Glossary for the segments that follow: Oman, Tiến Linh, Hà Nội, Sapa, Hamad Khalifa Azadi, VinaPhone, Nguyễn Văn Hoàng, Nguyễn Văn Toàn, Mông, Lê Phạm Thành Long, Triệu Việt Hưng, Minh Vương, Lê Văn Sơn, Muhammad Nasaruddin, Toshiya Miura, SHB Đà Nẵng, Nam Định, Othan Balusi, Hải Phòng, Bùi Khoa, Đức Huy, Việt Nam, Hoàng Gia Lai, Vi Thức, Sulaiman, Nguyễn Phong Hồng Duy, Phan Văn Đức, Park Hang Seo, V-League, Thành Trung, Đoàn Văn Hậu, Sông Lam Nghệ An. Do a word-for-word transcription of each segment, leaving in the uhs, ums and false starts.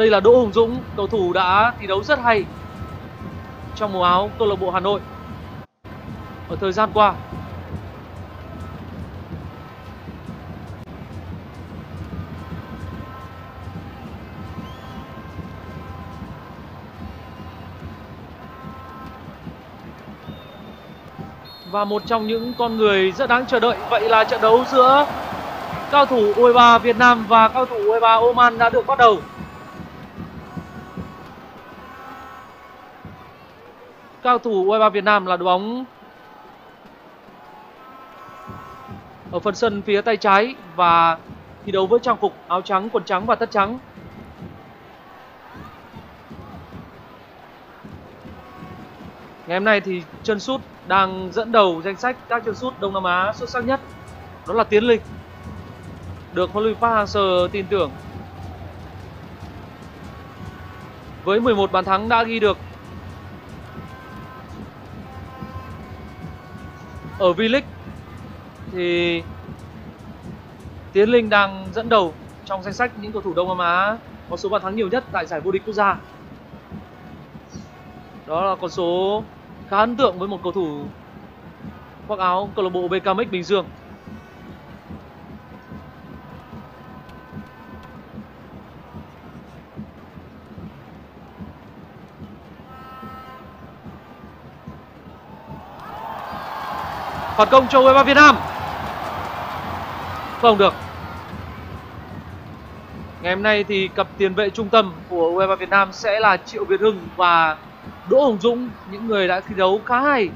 Đây là Đỗ Hùng Dũng, cầu thủ đã thi đấu rất hay trong màu áo câu lạc bộ Hà Nội ở thời gian qua. Và một trong những con người rất đáng chờ đợi. Vậy là trận đấu giữa cao thủ u hai ba Việt Nam và cao thủ u hai ba Oman đã được bắt đầu. Cao thủ u hai ba Việt Nam là đội bóng ở phần sân phía tay trái và thi đấu với trang phục áo trắng, quần trắng và tất trắng. Ngày hôm nay thì chân sút đang dẫn đầu danh sách các chân sút Đông Nam Á xuất sắc nhất, đó là Tiến Linh, được huấn luyện viên Park Hang Seo tin tưởng. Với mười một bàn thắng đã ghi được ở V-League thì Tiến Linh đang dẫn đầu trong danh sách những cầu thủ Đông Nam Á có số bàn thắng nhiều nhất tại giải vô địch quốc gia. Đó là con số khá ấn tượng với một cầu thủ khoác áo câu lạc bộ bê ca em ích Bình Dương. Phản công cho u hai ba Việt Nam. Không được. Ngày hôm nay thì cặp tiền vệ trung tâm của u hai ba Việt Nam sẽ là Triệu Việt Hưng và Đỗ Hùng Dũng, những người đã thi đấu khá hay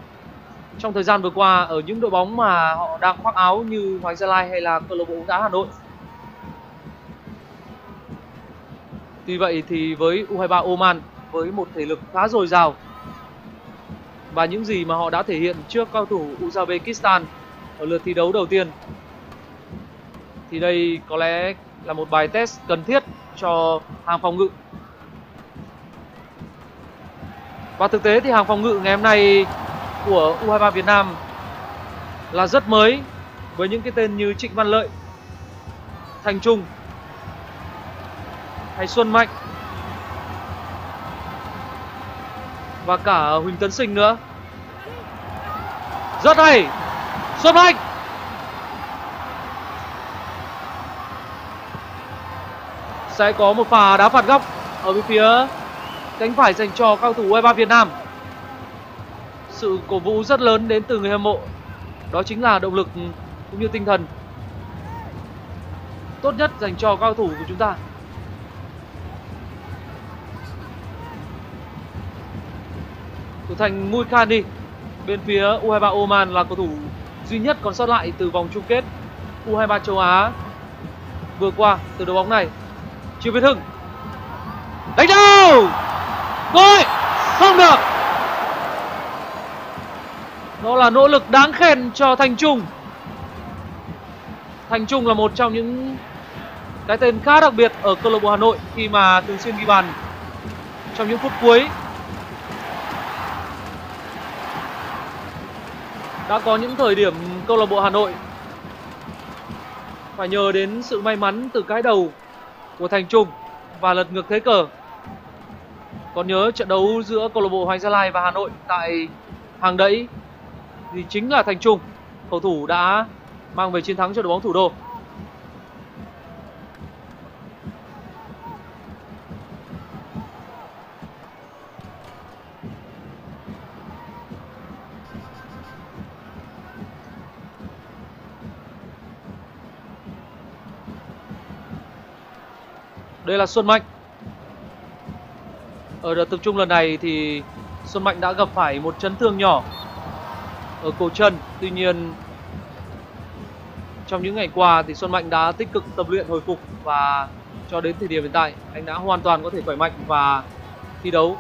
trong thời gian vừa qua ở những đội bóng mà họ đang khoác áo như Hoàng Gia Lai hay là câu lạc bộ bóng đá Hà Nội. Tuy vậy thì với u hai ba Oman, với một thể lực khá dồi dào và những gì mà họ đã thể hiện trước cao thủ Uzbekistan ở lượt thi đấu đầu tiên, thì đây có lẽ là một bài test cần thiết cho hàng phòng ngự. Và thực tế thì hàng phòng ngự ngày hôm nay của u hai ba Việt Nam là rất mới, với những cái tên như Trịnh Văn Lợi, Thành Trung hay Xuân Mạnh và cả Huỳnh Tấn Sinh nữa. Rất hay! Xuân Mạnh! Sẽ có một pha đá phạt góc ở bên phía cánh phải dành cho cao thủ u hai ba Việt Nam. Sự cổ vũ rất lớn đến từ người hâm mộ. Đó chính là động lực cũng như tinh thần tốt nhất dành cho cao thủ của chúng ta. Thủ thành Mukhaini bên phía u hai ba Oman là cầu thủ duy nhất còn sót lại từ vòng chung kết u hai ba châu Á vừa qua từ đội bóng này. Triệu Việt Hưng đánh đầu. Gol! Không được. Đó là nỗ lực đáng khen cho Thành Trung. Thành Trung là một trong những cái tên khá đặc biệt ở câu lạc bộ Hà Nội khi mà thường xuyên ghi bàn trong những phút cuối. Đã có những thời điểm câu lạc bộ Hà Nội phải nhờ đến sự may mắn từ cái đầu của Thành Trung và lật ngược thế cờ. Còn nhớ trận đấu giữa câu lạc bộ Hoàng Gia Lai và Hà Nội tại hàng đẫy thì chính là Thành Trung, cầu thủ đã mang về chiến thắng cho đội bóng thủ đô. Đây là Xuân Mạnh. Ở đợt tập trung lần này thì Xuân Mạnh đã gặp phải một chấn thương nhỏ ở cổ chân. Tuy nhiên trong những ngày qua thì Xuân Mạnh đã tích cực tập luyện hồi phục và cho đến thời điểm hiện tại anh đã hoàn toàn có thể khỏe mạnh và thi đấu.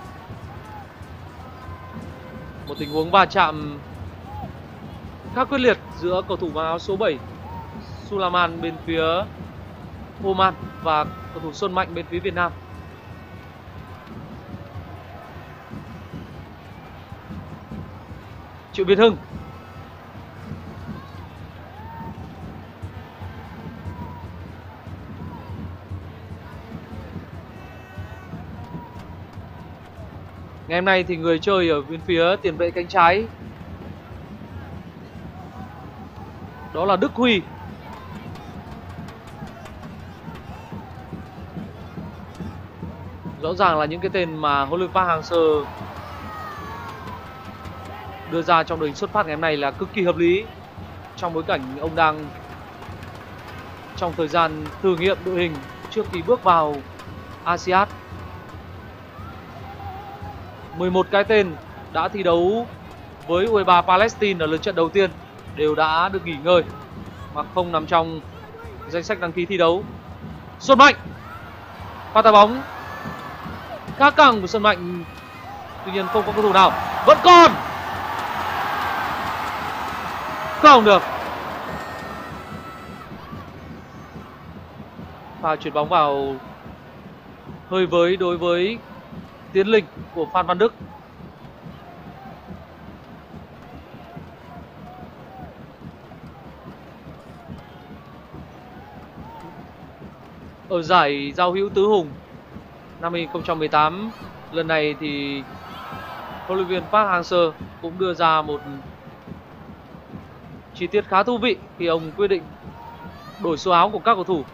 Một tình huống va chạm khá quyết liệt giữa cầu thủ áo số bảy Sulaiman bên phía Oman và cầu thủ Xuân Mạnh bên phía Việt Nam. Triệu Việt Hưng. Ngày hôm nay thì người chơi ở bên phía tiền vệ cánh trái đó là Đức Huy. Rõ ràng là những cái tên mà huấn luyện viên Park Hang Seo đưa ra trong đội hình xuất phát ngày hôm nay là cực kỳ hợp lý, trong bối cảnh ông đang trong thời gian thử nghiệm đội hình trước khi bước vào a si ad. mười một cái tên đã thi đấu với u hai ba Palestine ở lượt trận đầu tiên đều đã được nghỉ ngơi mà không nằm trong danh sách đăng ký thi đấu. Xuân Mạnh pha tà bóng khá căng của Xuân Mạnh, tuy nhiên không có cầu thủ nào. Vẫn còn không được. Pha chuyển bóng vào hơi với đối với Tiến Linh của Phan Văn Đức. Ở giải giao hữu tứ hùng năm hai không một tám lần này thì huấn luyện viên Park Hang Seo cũng đưa ra một chi tiết khá thú vị khi ông quyết định đổi số áo của các cầu thủ.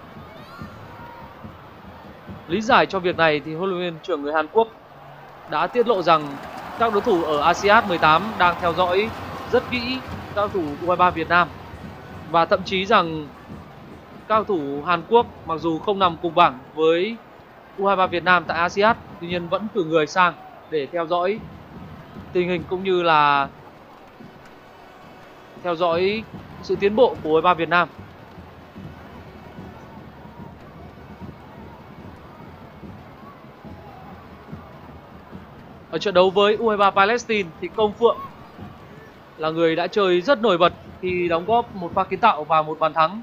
Lý giải cho việc này thì huấn luyện viên trưởng người Hàn Quốc đã tiết lộ rằng các đối thủ ở a si ad mười tám đang theo dõi rất kỹ các cầu thủ u hai ba Việt Nam, và thậm chí rằng các cầu thủ Hàn Quốc mặc dù không nằm cùng bảng với u hai ba Việt Nam tại a si ad, tuy nhiên vẫn cử người sang để theo dõi tình hình cũng như là theo dõi sự tiến bộ của u hai ba Việt Nam. Ở trận đấu với u hai ba Palestine thì Công Phượng là người đã chơi rất nổi bật khi đóng góp một pha kiến tạo và một bàn thắng.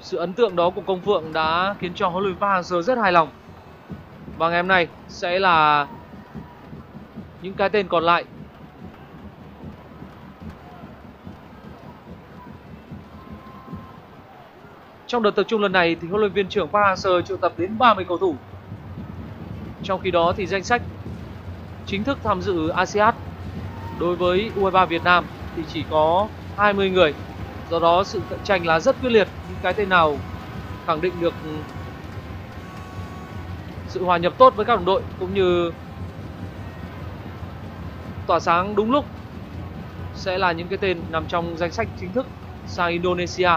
Sự ấn tượng đó của Công Phượng đã khiến cho huấn luyện viên Park Hang Seo rất hài lòng. Và ngày hôm nay sẽ là những cái tên còn lại. Trong đợt tập trung lần này thì huấn luyện viên trưởng Park Hang Seo triệu tập đến ba mươi cầu thủ. Trong khi đó thì danh sách chính thức tham dự a si ad đối với u hai ba Việt Nam thì chỉ có hai mươi người. Do đó sự cạnh tranh là rất quyết liệt. Những cái tên nào khẳng định được sự hòa nhập tốt với các đồng đội cũng như tỏa sáng đúng lúc sẽ là những cái tên nằm trong danh sách chính thức sang Indonesia.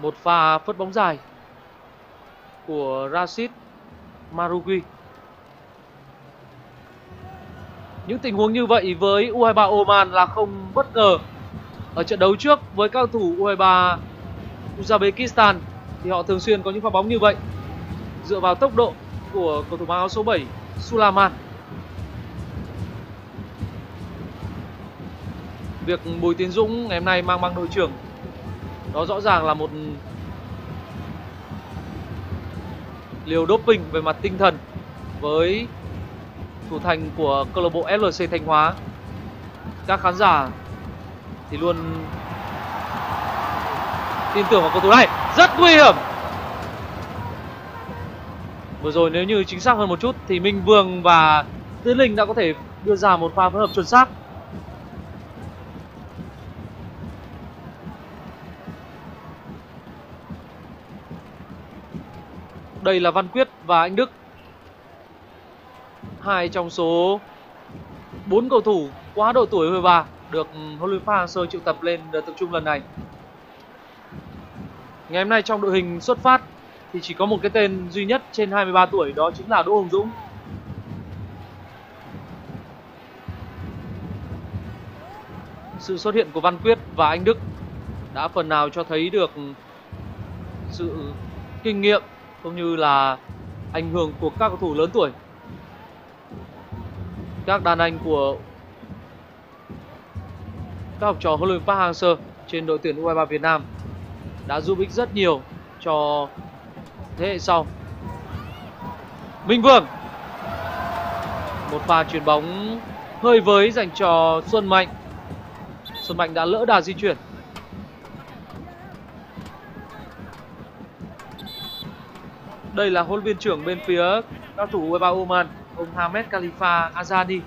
Một pha phất bóng dài của Rashid Marugi. Những tình huống như vậy với u hai ba Oman là không bất ngờ. Ở trận đấu trước với các thủ u hai ba Uzbekistan thì họ thường xuyên có những pha bóng như vậy, dựa vào tốc độ của cầu thủ mang áo số bảy Sulaiman. Việc Bùi Tiến Dũng ngày hôm nay mang băng đội trưởng đó rõ ràng là một liều doping về mặt tinh thần với thủ thành của câu lạc bộ ép lờ xê Thanh Hóa. Các khán giả thì luôn tin tưởng vào cầu thủ này. Rất nguy hiểm. Vừa rồi nếu như chính xác hơn một chút thì Minh Vương và Tiến Linh đã có thể đưa ra một pha phối hợp chuẩn xác. Đây là Văn Quyết và Anh Đức, hai trong số bốn cầu thủ quá độ tuổi u hai ba được huấn luyện viên Park Hang Seo triệu tập lên đợt tập trung lần này. Ngày hôm nay trong đội hình xuất phát thì chỉ có một cái tên duy nhất trên hai mươi ba tuổi, đó chính là Đỗ Hùng Dũng. Sự xuất hiện của Văn Quyết và Anh Đức đã phần nào cho thấy được sự kinh nghiệm cũng như là ảnh hưởng của các cầu thủ lớn tuổi. Các đàn anh của các học trò huấn luyện viên Park Hang Seo trên đội tuyển u hai ba Việt Nam đã giúp ích rất nhiều cho thế hệ sau. Minh Vương, một pha chuyền bóng hơi với dành cho Xuân Mạnh. Xuân Mạnh đã lỡ đà di chuyển. Đây là huấn luyện viên trưởng bên phía các thủ u hai ba Oman, ông Hamad Khalifa Azadi.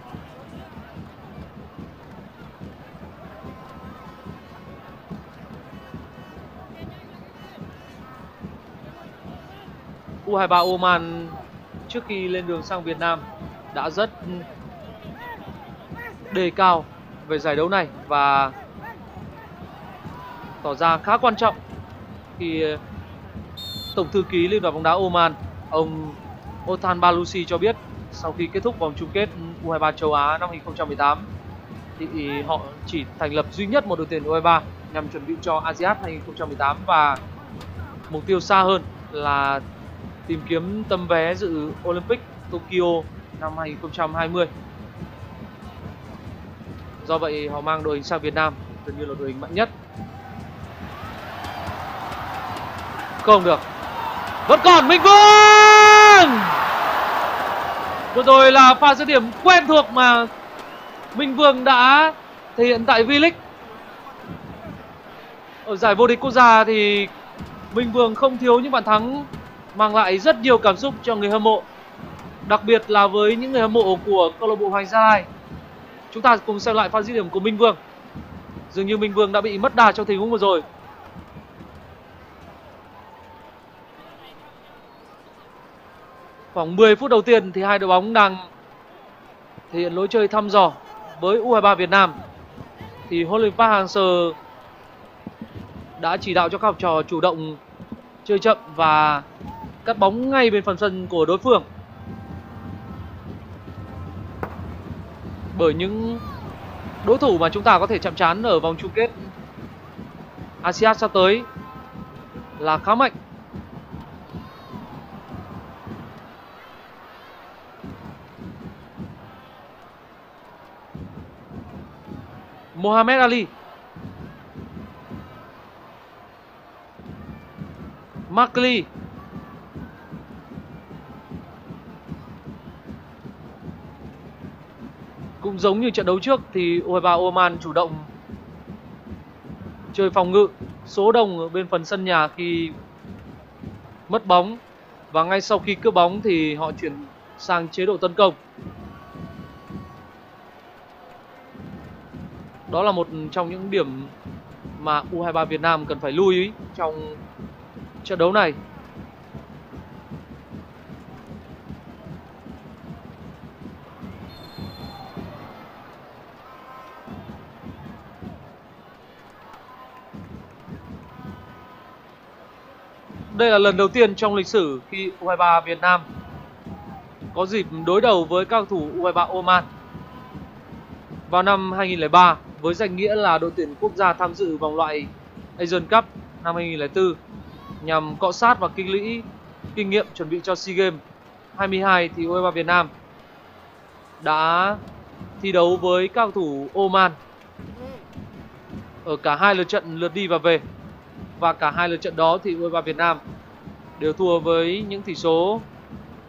u hai ba Oman trước khi lên đường sang Việt Nam đã rất đề cao về giải đấu này và tỏ ra khá quan trọng khi Tổng thư ký Liên đoàn bóng đá Oman, ông Othan Balusi cho biết sau khi kết thúc vòng chung kết u hai ba châu Á năm hai không một tám thì họ chỉ thành lập duy nhất một đội tuyển u hai ba nhằm chuẩn bị cho a si ad hai không một tám và mục tiêu xa hơn là tìm kiếm tấm vé dự Olympic Tokyo năm hai không hai không. Do vậy họ mang đội hình sang Việt Nam gần như là đội hình mạnh nhất. Không được. Vẫn còn Minh Vương. Vừa rồi là pha dứt điểm quen thuộc mà Minh Vương đã thể hiện tại V-League. Ở giải vô địch quốc gia thì Minh Vương không thiếu những bàn thắng mang lại rất nhiều cảm xúc cho người hâm mộ, đặc biệt là với những người hâm mộ của câu lạc bộ Hoàng Gia Lai. Chúng ta cùng xem lại pha dứt điểm của Minh Vương. Dường như Minh Vương đã bị mất đà trong tình huống vừa rồi. Khoảng mười phút đầu tiên thì hai đội bóng đang thể hiện lối chơi thăm dò với u hai ba Việt Nam. Thì huấn luyện viên Park Hang Seo đã chỉ đạo cho các học trò chủ động chơi chậm và cắt bóng ngay bên phần sân của đối phương. Bởi những đối thủ mà chúng ta có thể chạm trán ở vòng chung kết a si ad sắp tới là khá mạnh. Mohamed Ali, Markley, cũng giống như trận đấu trước thì u hai ba Oman chủ động chơi phòng ngự số đông ở bên phần sân nhà khi mất bóng và ngay sau khi cướp bóng thì họ chuyển sang chế độ tấn công. Đó là một trong những điểm mà u hai ba Việt Nam cần phải lưu ý trong trận đấu này. Đây là lần đầu tiên trong lịch sử khi u hai ba Việt Nam có dịp đối đầu với các cầu thủ u hai ba Oman. Vào năm hai không không ba với danh nghĩa là đội tuyển quốc gia tham dự vòng loại Asian Cup năm hai không không bốn nhằm cọ sát và tích lũy kinh nghiệm chuẩn bị cho SEA Games hai mươi hai thì u hai ba Việt Nam đã thi đấu với các cầu thủ Oman ở cả hai lượt trận lượt đi và về. Và cả hai lượt trận đó thì u hai ba Việt Nam đều thua với những tỷ số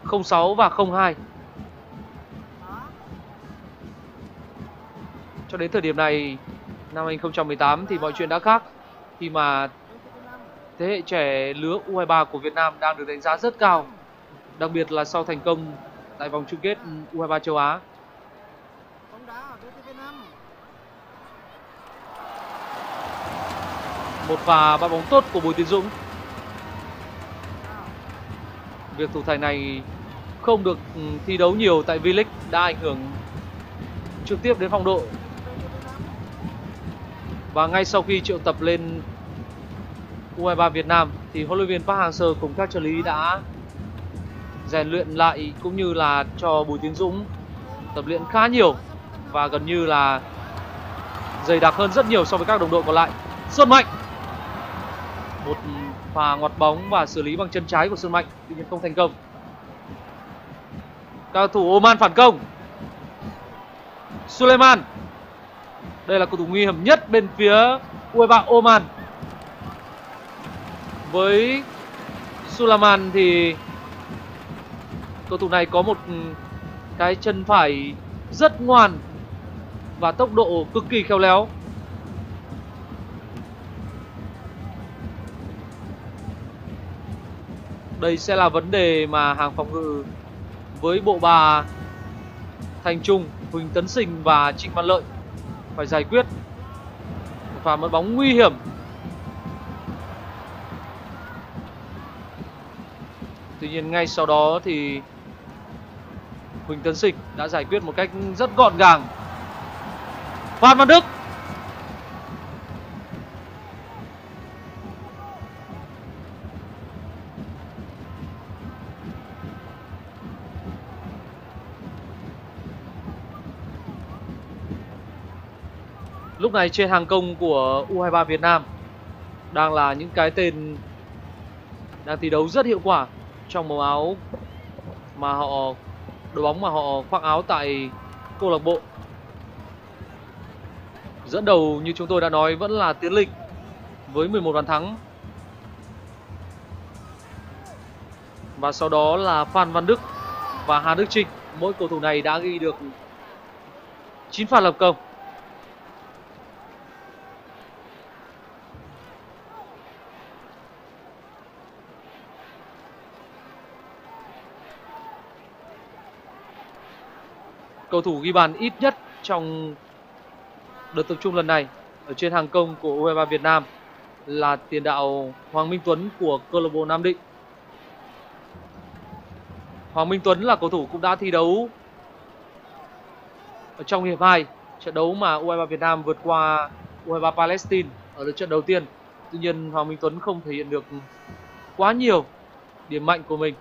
không sáu và không hai. Cho đến thời điểm này năm hai không một tám thì mọi chuyện đã khác khi mà thế hệ trẻ lứa u hai ba của Việt Nam đang được đánh giá rất cao, đặc biệt là sau thành công tại vòng chung kết u hai ba châu Á. Một pha bắt bóng tốt của Bùi Tiến Dũng. Việc thủ thành này không được thi đấu nhiều tại V-League đã ảnh hưởng trực tiếp đến phong độ. Và ngay sau khi triệu tập lên u hai ba Việt Nam thì huấn luyện viên Park Hang Seo cùng các trợ lý đã rèn luyện lại cũng như là cho Bùi Tiến Dũng tập luyện khá nhiều và gần như là dày đặc hơn rất nhiều so với các đồng đội còn lại. Xuân Mạnh, một pha ngoặt bóng và xử lý bằng chân trái của Xuân Mạnh, tuy nhiên không thành công. Cầu thủ Oman phản công. Sulaiman, đây là cầu thủ nguy hiểm nhất bên phía u hai ba Oman. Với Sulaiman thì cầu thủ này có một cái chân phải rất ngoan và tốc độ cực kỳ khéo léo. Đây sẽ là vấn đề mà hàng phòng ngự với bộ ba Thành Trung, Huỳnh Tấn Sinh và Trịnh Văn Lợi phải giải quyết. Và một bóng nguy hiểm. Tuy nhiên ngay sau đó thì Huỳnh Tấn Sinh đã giải quyết một cách rất gọn gàng. Phan Văn Đức. Lúc này trên hàng công của u hai ba Việt Nam đang là những cái tên đang thi đấu rất hiệu quả trong màu áo mà họ đội bóng mà họ khoác áo tại câu lạc bộ. Dẫn đầu như chúng tôi đã nói vẫn là Tiến Linh với mười một bàn thắng. Và sau đó là Phan Văn Đức và Hà Đức Chinh. Mỗi cầu thủ này đã ghi được chín pha lập công. Cầu thủ ghi bàn ít nhất trong đợt tập trung lần này ở trên hàng công của u hai ba Việt Nam là tiền đạo Hoàng Minh Tuấn của câu lạc bộ Nam Định. Hoàng Minh Tuấn là cầu thủ cũng đã thi đấu ở trong hiệp hai, trận đấu mà u hai ba Việt Nam vượt qua u hai ba Palestine ở lượt trận đầu tiên. Tuy nhiên Hoàng Minh Tuấn không thể hiện được quá nhiều điểm mạnh của mình.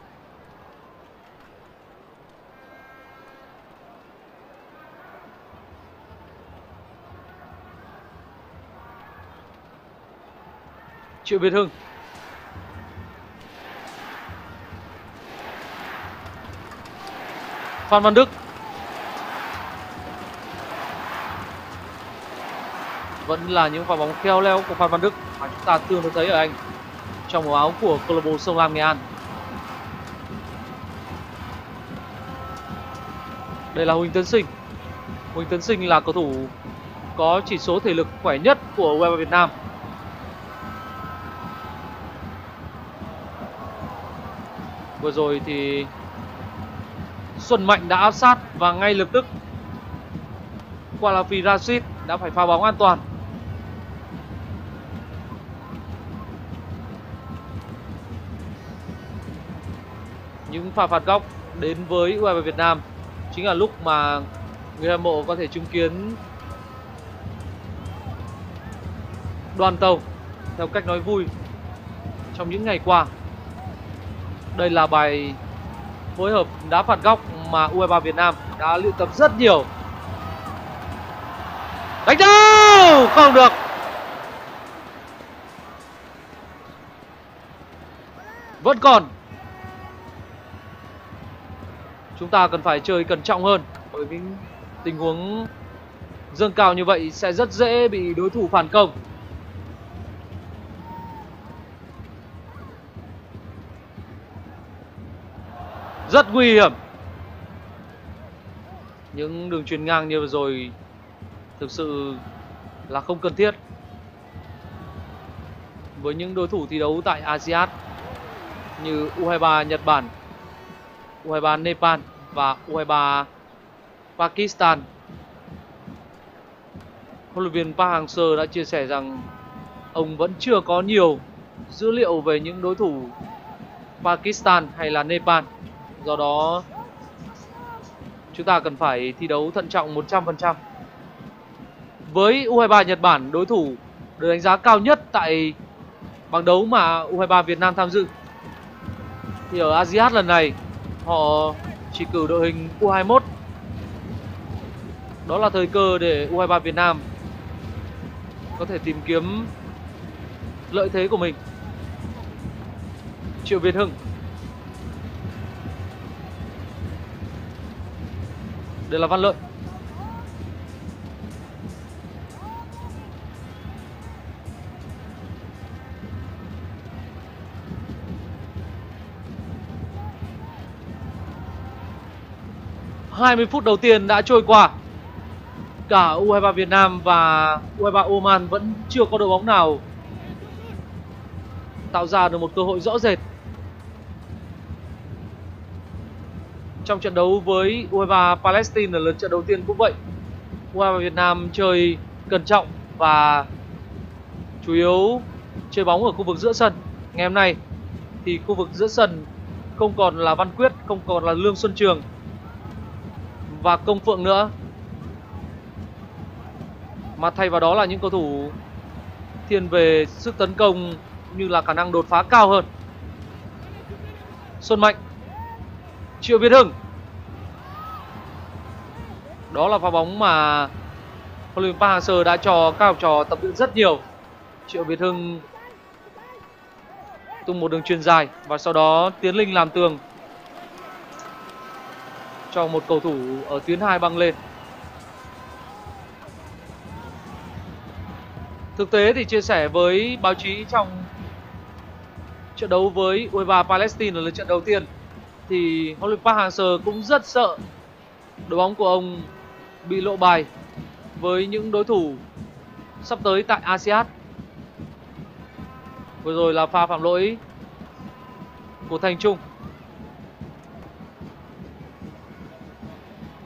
Triệu Việt Hưng. Phan Văn Đức vẫn là những pha bóng khéo léo của Phan Văn Đức mà chúng ta thường thấy ở anh trong màu áo của câu lạc bộ Sông Lam Nghệ An. Đây là Huỳnh Tấn Sinh. Huỳnh Tấn Sinh là cầu thủ có chỉ số thể lực khỏe nhất của u hai ba Việt Nam. Vừa rồi thì Xuân Mạnh đã áp sát và ngay lập tức Khalifa Rashid đã phải pha bóng an toàn. Những pha phạt góc đến với u hai ba Việt Nam chính là lúc mà người hâm mộ có thể chứng kiến đoàn tàu theo cách nói vui trong những ngày qua. Đây là bài phối hợp đá phạt góc mà u hai ba Việt Nam đã luyện tập rất nhiều. Đánh đâu! Không được. Vẫn còn. Chúng ta cần phải chơi cẩn trọng hơn. Bởi vì tình huống dâng cao như vậy sẽ rất dễ bị đối thủ phản công. Rất nguy hiểm. Những đường chuyền ngang như vừa rồi thực sự là không cần thiết với những đối thủ thi đấu tại a si ad như u hai ba Nhật Bản, u hai ba Nepal và u hai ba Pakistan. Huấn luyện viên Park Hang Seo đã chia sẻ rằng ông vẫn chưa có nhiều dữ liệu về những đối thủ Pakistan hay là Nepal. Do đó chúng ta cần phải thi đấu thận trọng một trăm phần trăm. Với u hai ba Nhật Bản, đối thủ được đánh giá cao nhất tại bảng đấu mà u hai ba Việt Nam tham dự, thì ở a si ad lần này họ chỉ cử đội hình u hai mốt. Đó là thời cơ để u hai ba Việt Nam có thể tìm kiếm lợi thế của mình. Triệu Việt Hưng. Đây là Văn Lợi. hai mươi phút đầu tiên đã trôi qua. cả u hai ba Việt Nam và u hai ba Oman vẫn chưa có đội bóng nào tạo ra được một cơ hội rõ rệt trong trận đấu với u hai ba Palestine. Ở lượt trận đầu tiên cũng vậy, u hai ba Việt Nam chơi cẩn trọng và chủ yếu chơi bóng ở khu vực giữa sân. Ngày hôm nay thì khu vực giữa sân không còn là Văn Quyết, không còn là Lương Xuân Trường và Công Phượng nữa, mà thay vào đó là những cầu thủ thiên về sức tấn công như là khả năng đột phá cao hơn. Xuân Mạnh, Triệu Việt Hưng. Đó là pha bóng mà huấn luyện Park Hang Seo đã cho các học trò tập luyện rất nhiều. Triệu Việt Hưng tung một đường chuyền dài và sau đó Tiến Linh làm tường cho một cầu thủ ở tuyến hai băng lên. Thực tế thì chia sẻ với báo chí trong trận đấu với u hai ba Palestine ở lượt trận đầu tiên thì huấn luyện Park Hang Seo cũng rất sợ đội bóng của ông bị lộ bài với những đối thủ sắp tới tại a si ad. Vừa rồi là pha phạm lỗi của Thành Trung.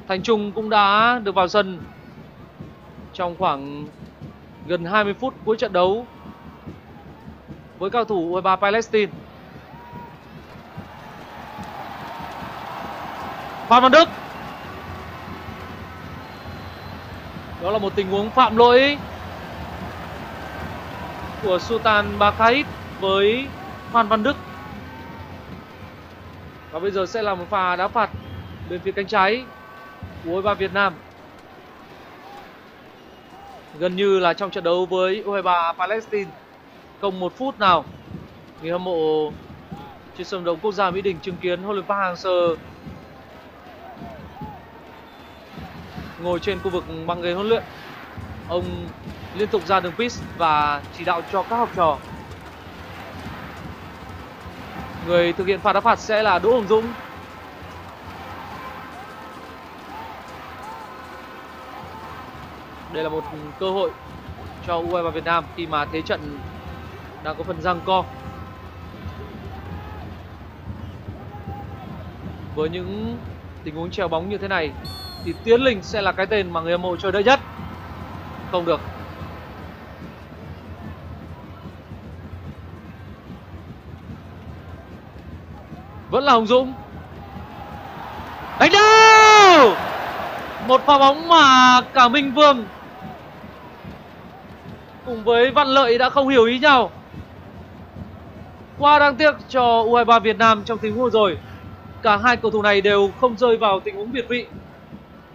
Thành Trung cũng đã được vào sân trong khoảng gần hai mươi phút cuối trận đấu với cầu thủ u hai ba Palestine. Phan Văn Đức. Đó là một tình huống phạm lỗi của Sultan Bakait với Phan Văn Đức. Và bây giờ sẽ là một pha đá phạt bên phía cánh trái của u hai ba Việt Nam. Gần như là trong trận đấu với u hai ba Palestine không một phút nào người hâm mộ trên sân vận động quốc gia Mỹ Đình chứng kiến huấn luyện Park Hang Seo ngồi trên khu vực băng ghế huấn luyện. Ông liên tục ra đường pitch và chỉ đạo cho các học trò. Người thực hiện pha đá phạt sẽ là Đỗ Hùng Dũng. Đây là một cơ hội cho u hai ba Việt Nam khi mà thế trận đang có phần giằng co với những tình huống treo bóng như thế này. Thì Tiến Linh sẽ là cái tên mà người hâm mộ chờ đợi nhất. Không được. Vẫn là Hồng Dũng. Đánh đâu. Một pha bóng mà cả Minh Vương cùng với Văn Lợi đã không hiểu ý nhau. Quá đáng tiếc cho u hai ba Việt Nam trong tình huống rồi. Cả hai cầu thủ này đều không rơi vào tình huống việt vị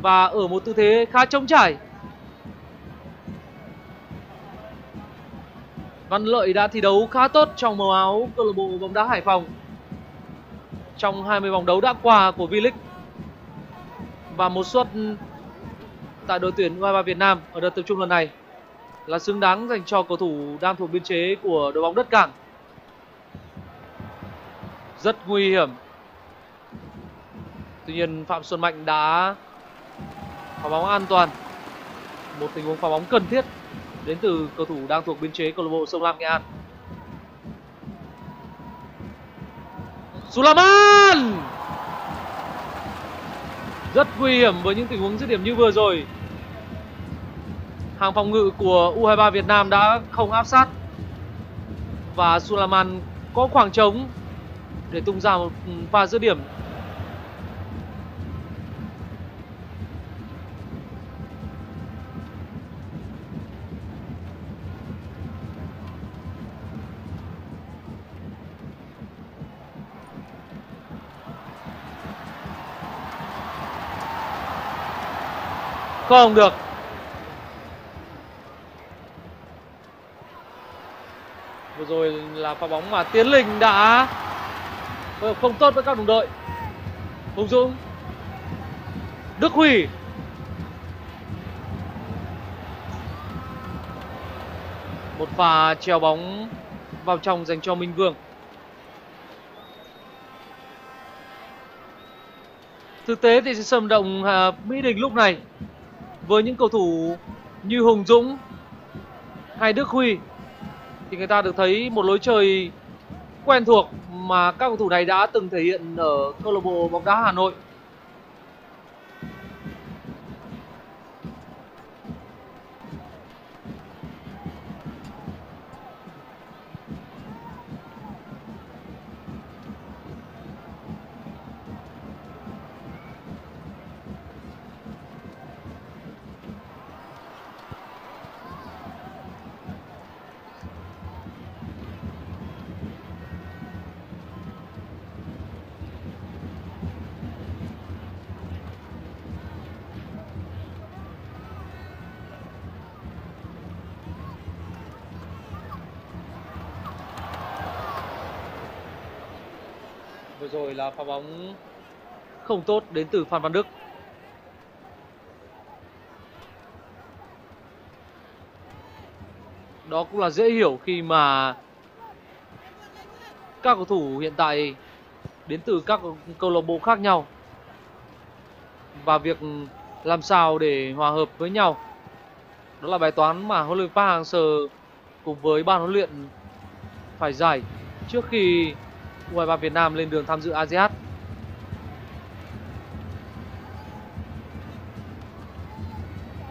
và ở một tư thế khá trống trải. Văn Lợi đã thi đấu khá tốt trong màu áo câu lạc bộ bóng đá Hải Phòng trong hai mươi vòng đấu đã qua của V-League và một suất tại đội tuyển u hai ba Việt Nam ở đợt tập trung lần này là xứng đáng dành cho cầu thủ đang thuộc biên chế của đội bóng đất cảng. Rất nguy hiểm. Tuy nhiên Phạm Xuân Mạnh đã phá bóng an toàn. Một tình huống phá bóng cần thiết đến từ cầu thủ đang thuộc biên chế câu lạc bộ Sông Lam Nghệ An. Sulaiman. Rất nguy hiểm với những tình huống dứt điểm như vừa rồi. Hàng phòng ngự của u hai ba Việt Nam đã không áp sát và Sulaiman có khoảng trống để tung ra một pha dứt điểm. Không được. Vừa rồi là pha bóng mà Tiến Linh đã phối hợp không tốt với các đồng đội. Hùng Dũng, Đức Huy. Một pha treo bóng vào trong dành cho Minh Vương. Thực tế thì sân vận động Mỹ Đình lúc này với những cầu thủ như Hùng Dũng hay Đức Huy thì người ta được thấy một lối chơi quen thuộc mà các cầu thủ này đã từng thể hiện ở câu lạc bộ bóng đá Hà Nội. Rồi là pha bóng không tốt đến từ Phan Văn Đức. Đó cũng là dễ hiểu khi mà các cầu thủ hiện tại đến từ các câu lạc bộ khác nhau, và việc làm sao để hòa hợp với nhau đó là bài toán mà huấn luyện viên Park Hang Seo cùng với ban huấn luyện phải giải trước khi u hai ba Việt Nam lên đường tham dự a si át.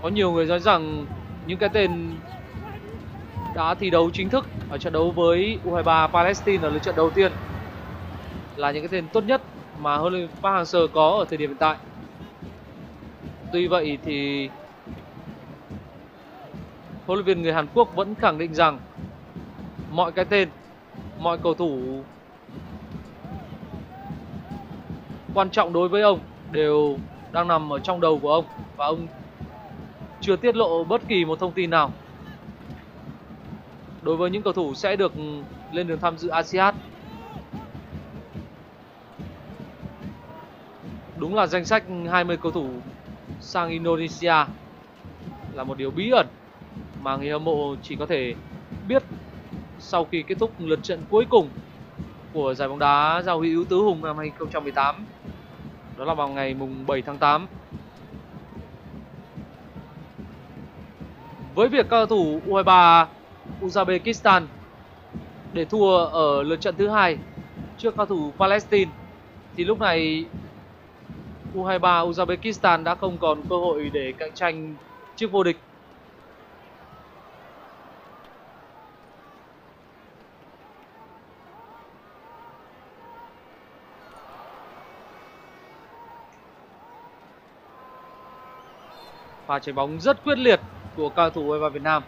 Có nhiều người nói rằng những cái tên đã thi đấu chính thức ở trận đấu với u hai ba Palestine ở lượt trận đầu tiên là những cái tên tốt nhất mà huấn luyện viên Park Hang Seo có ở thời điểm hiện tại. Tuy vậy thì huấn luyện viên người Hàn Quốc vẫn khẳng định rằng mọi cái tên, mọi cầu thủ quan trọng đối với ông đều đang nằm ở trong đầu của ông, và ông chưa tiết lộ bất kỳ một thông tin nào đối với những cầu thủ sẽ được lên đường tham dự a si át. Đúng là danh sách hai mươi cầu thủ sang Indonesia là một điều bí ẩn mà người hâm mộ chỉ có thể biết sau khi kết thúc lượt trận cuối cùng của giải bóng đá giao hữu Tứ Hùng năm hai không một tám. Đó là vào ngày mùng bảy tháng tám. Với việc các cầu thủ u hai ba Uzbekistan để thua ở lượt trận thứ hai trước các cầu thủ Palestine thì lúc này u hai ba Uzbekistan đã không còn cơ hội để cạnh tranh chức vô địch. Pha chuyền bóng rất quyết liệt của cầu thủ u hai ba Việt Nam.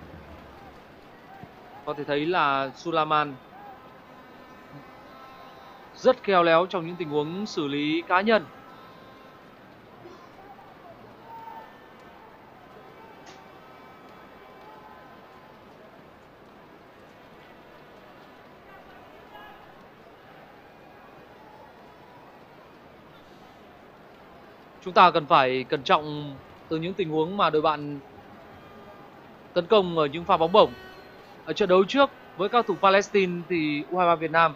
Có thể thấy là Sulaiman rất khéo léo trong những tình huống xử lý cá nhân. Chúng ta cần phải cẩn trọng từ những tình huống mà đội bạn tấn công ở những pha bóng bổng. Ở trận đấu trước với các cầu thủ Palestine thì u hai ba Việt Nam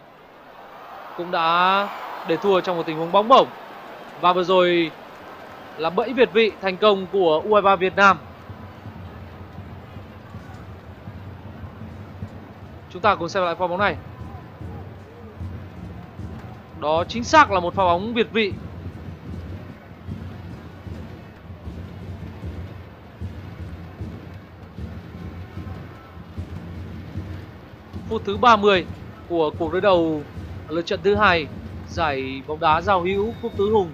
cũng đã để thua trong một tình huống bóng bổng, và vừa rồi là bẫy việt vị thành công của u hai ba Việt Nam. Chúng ta cùng xem lại pha bóng này. Đó chính xác là một pha bóng việt vị. Phút thứ ba mươi của cuộc đối đầu lượt trận thứ hai giải bóng đá giao hữu Cúp Tứ Hùng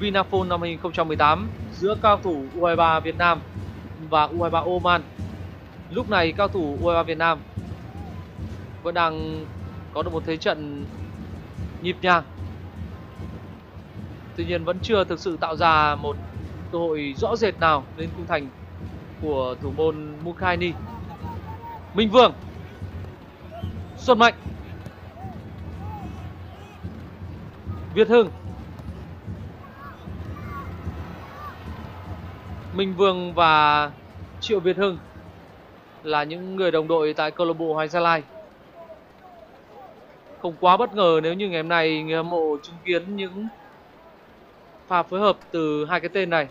Vinaphone năm hai không một tám giữa cao thủ u hai ba Việt Nam và u hai ba Oman. Lúc này cao thủ u hai ba Việt Nam vẫn đang có được một thế trận nhịp nhàng, tuy nhiên vẫn chưa thực sự tạo ra một cơ hội rõ rệt nào đến khung thành của thủ môn Mukhaini. Minh Vương, Xuân Mạnh, Việt Hưng. Minh Vương và Triệu Việt Hưng là những người đồng đội tại câu lạc bộ Hoàng Gia Lai. Không quá bất ngờ nếu như ngày hôm nay người hâm mộ chứng kiến những pha phối hợp từ hai cái tên này.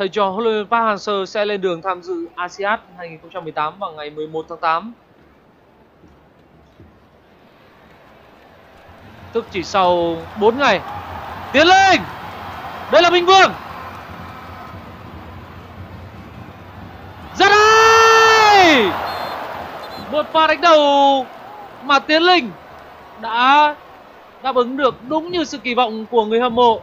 Thầy trò huấn luyện viên Park Hang Seo sẽ lên đường tham dự a si ad hai không một tám vào ngày mười một tháng tám. Tức chỉ sau bốn ngày. Tiến Linh! Đây là Minh Vương! Ra đây! Một pha đánh đầu mà Tiến Linh đã đáp ứng được đúng như sự kỳ vọng của người hâm mộ.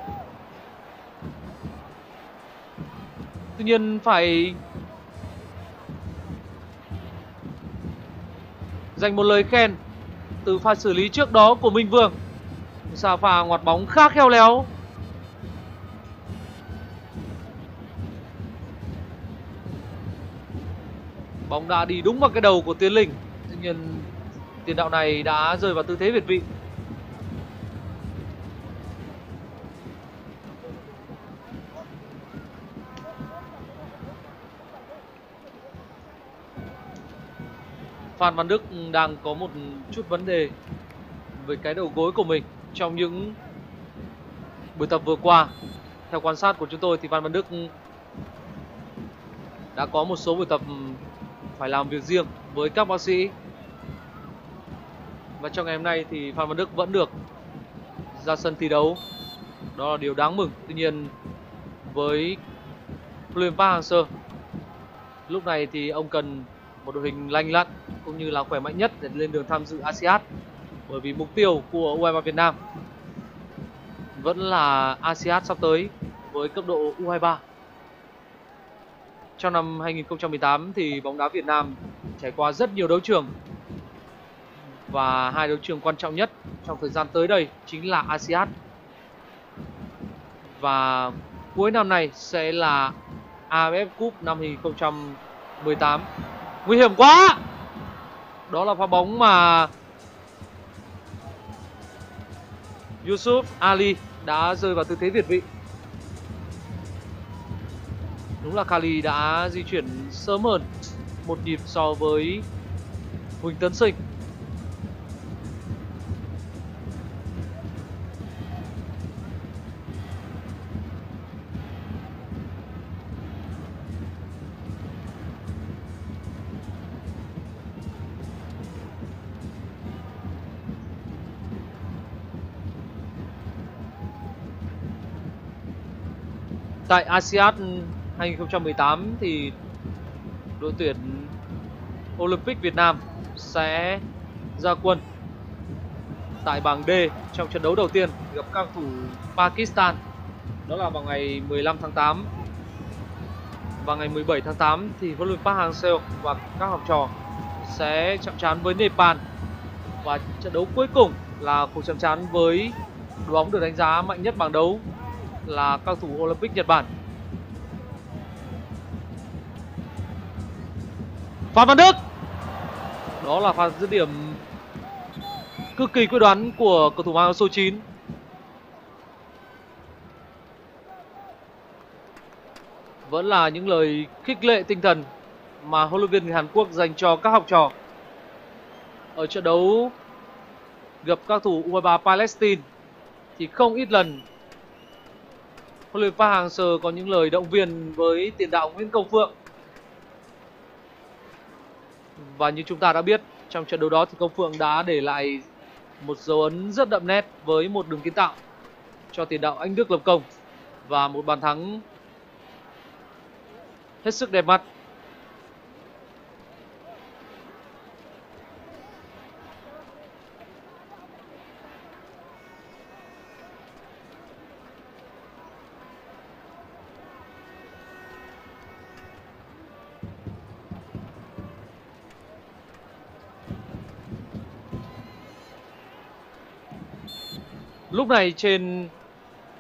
Tuy nhiên phải dành một lời khen từ pha xử lý trước đó của Minh Vương. Sa pha ngoặt bóng khá khéo léo. Bóng đã đi đúng vào cái đầu của Tiến Linh. Tuy nhiên tiền đạo này đã rơi vào tư thế việt vị. Phan Văn Đức đang có một chút vấn đề với cái đầu gối của mình trong những buổi tập vừa qua. Theo quan sát của chúng tôi thì Phan Văn Đức đã có một số buổi tập phải làm việc riêng với các bác sĩ. Và trong ngày hôm nay thì Phan Văn Đức vẫn được ra sân thi đấu. Đó là điều đáng mừng. Tuy nhiên với huấn luyện viên Park Hang Seo, lúc này thì ông cần một đội hình lành lặn cũng như là khỏe mạnh nhất để lên đường tham dự a si ad, bởi vì mục tiêu của u hai mươi ba Việt Nam vẫn là a si ad sắp tới với cấp độ u hai mươi ba. Trong năm hai không một tám thì bóng đá Việt Nam trải qua rất nhiều đấu trường, và hai đấu trường quan trọng nhất trong thời gian tới đây chính là a si ad và cuối năm này sẽ là a ép ép Cup năm hai không một tám. Nguy hiểm quá. Đó là pha bóng mà Yusuf Ali đã rơi vào tư thế việt vị. Đúng là Kali đã di chuyển sớm hơn một nhịp so với Huỳnh Tấn Sinh. Tại a si ad hai không một tám thì đội tuyển Olympic Việt Nam sẽ ra quân tại bảng D trong trận đấu đầu tiên gặp các thủ Pakistan. Đó là vào ngày mười lăm tháng tám. Và ngày mười bảy tháng tám thì huấn luyện viên Park Hang Seo và các học trò sẽ chạm trán với Nepal. Và trận đấu cuối cùng là cuộc chạm trán với đội bóng được đánh giá mạnh nhất bảng đấu là cao thủ Olympic Nhật Bản. Phan Văn Đức. Đó là pha dứt điểm cực kỳ quyết đoán của cầu thủ mang số chín. Vẫn là những lời khích lệ tinh thần mà huấn luyện viên Hàn Quốc dành cho các học trò ở trận đấu gặp các thủ u hai mươi ba Palestine. Thì không ít lần huấn luyện viên Park Hang Seo có những lời động viên với tiền đạo Nguyễn Công Phượng. Và như chúng ta đã biết, trong trận đấu đó thì Công Phượng đã để lại một dấu ấn rất đậm nét với một đường kiến tạo cho tiền đạo Anh Đức lập công và một bàn thắng hết sức đẹp mắt. Lúc này trên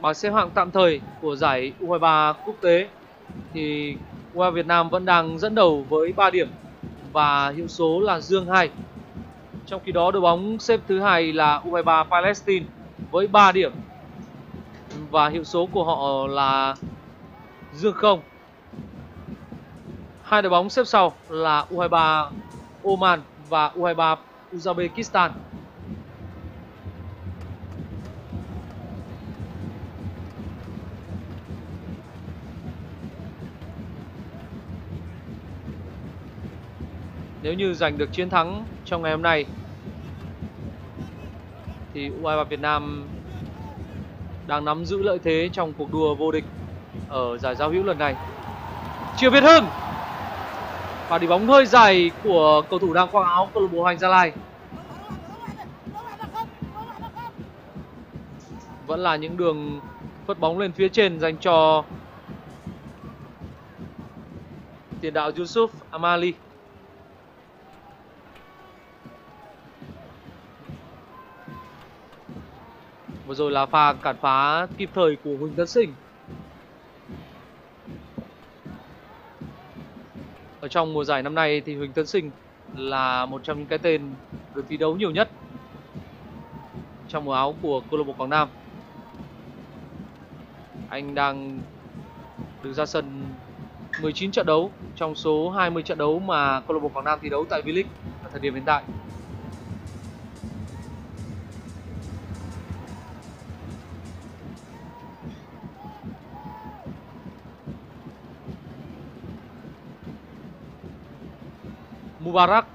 bảng xếp hạng tạm thời của giải u hai mươi ba quốc tế thì u hai mươi ba Việt Nam vẫn đang dẫn đầu với ba điểm và hiệu số là dương hai. Trong khi đó đội bóng xếp thứ hai là u hai mươi ba Palestine với ba điểm và hiệu số của họ là dương không. Hai đội bóng xếp sau là u hai mươi ba Oman và u hai mươi ba Uzbekistan. Nếu như giành được chiến thắng trong ngày hôm nay thì u hai ba Việt Nam đang nắm giữ lợi thế trong cuộc đua vô địch ở giải giao hữu lần này. Triệu Việt Hưng, và đi bóng hơi dài của cầu thủ đang khoác áo câu lạc bộ Hoàng Gia Lai. Vẫn là những đường phất bóng lên phía trên dành cho tiền đạo Yusuf Amali. Vừa rồi là pha cản phá kịp thời của Huỳnh Tấn Sinh. Ở trong mùa giải năm nay thì Huỳnh Tấn Sinh là một trong những cái tên được thi đấu nhiều nhất trong màu áo của câu lạc bộ Quảng Nam. Anh đang được ra sân mười chín trận đấu trong số hai mươi trận đấu mà câu lạc bộ Quảng Nam thi đấu tại V-League ở thời điểm hiện tại. Mubarak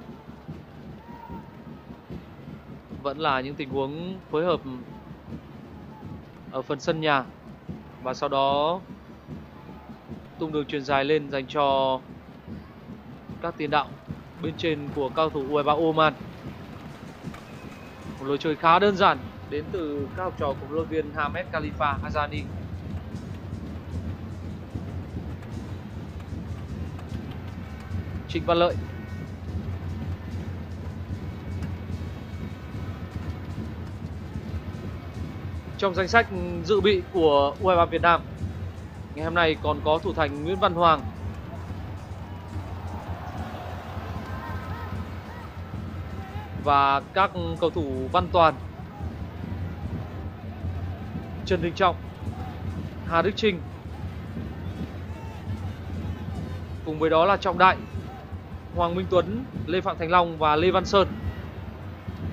vẫn là những tình huống phối hợp ở phần sân nhà, và sau đó tung đường chuyền dài lên dành cho các tiền đạo bên trên của cao thủ u hai ba Oman. Một lối chơi khá đơn giản đến từ các học trò của huấn luyện viên Hamad Khalifa Azadi. Trịnh Văn Lợi, trong danh sách dự bị của u hai ba Việt Nam ngày hôm nay còn có thủ thành Nguyễn Văn Hoàng. Và các cầu thủ Văn Toàn, Trần Đình Trọng, Hà Đức Chinh, cùng với đó là Trọng Đại, Hoàng Minh Tuấn, Lê Phạm Thành Long và Lê Văn Sơn.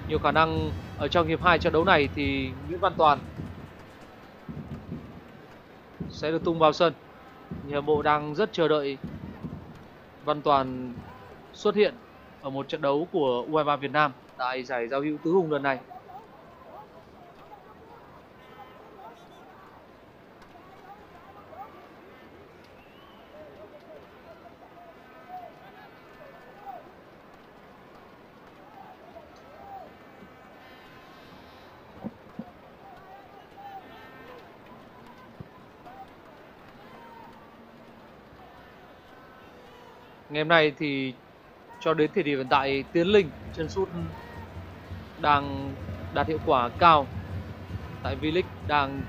Nhiều khả năng ở trong hiệp hai trận đấu này thì Nguyễn Văn Toàn sẽ được tung vào sân. Nhà hâm mộ đang rất chờ đợi Văn Toàn xuất hiện ở một trận đấu của u hai ba Việt Nam tại giải giao hữu tứ hùng lần này. Ngày hôm nay thì cho đến thời điểm hiện tại, Tiến Linh chân sút đang đạt hiệu quả cao tại V-League, đang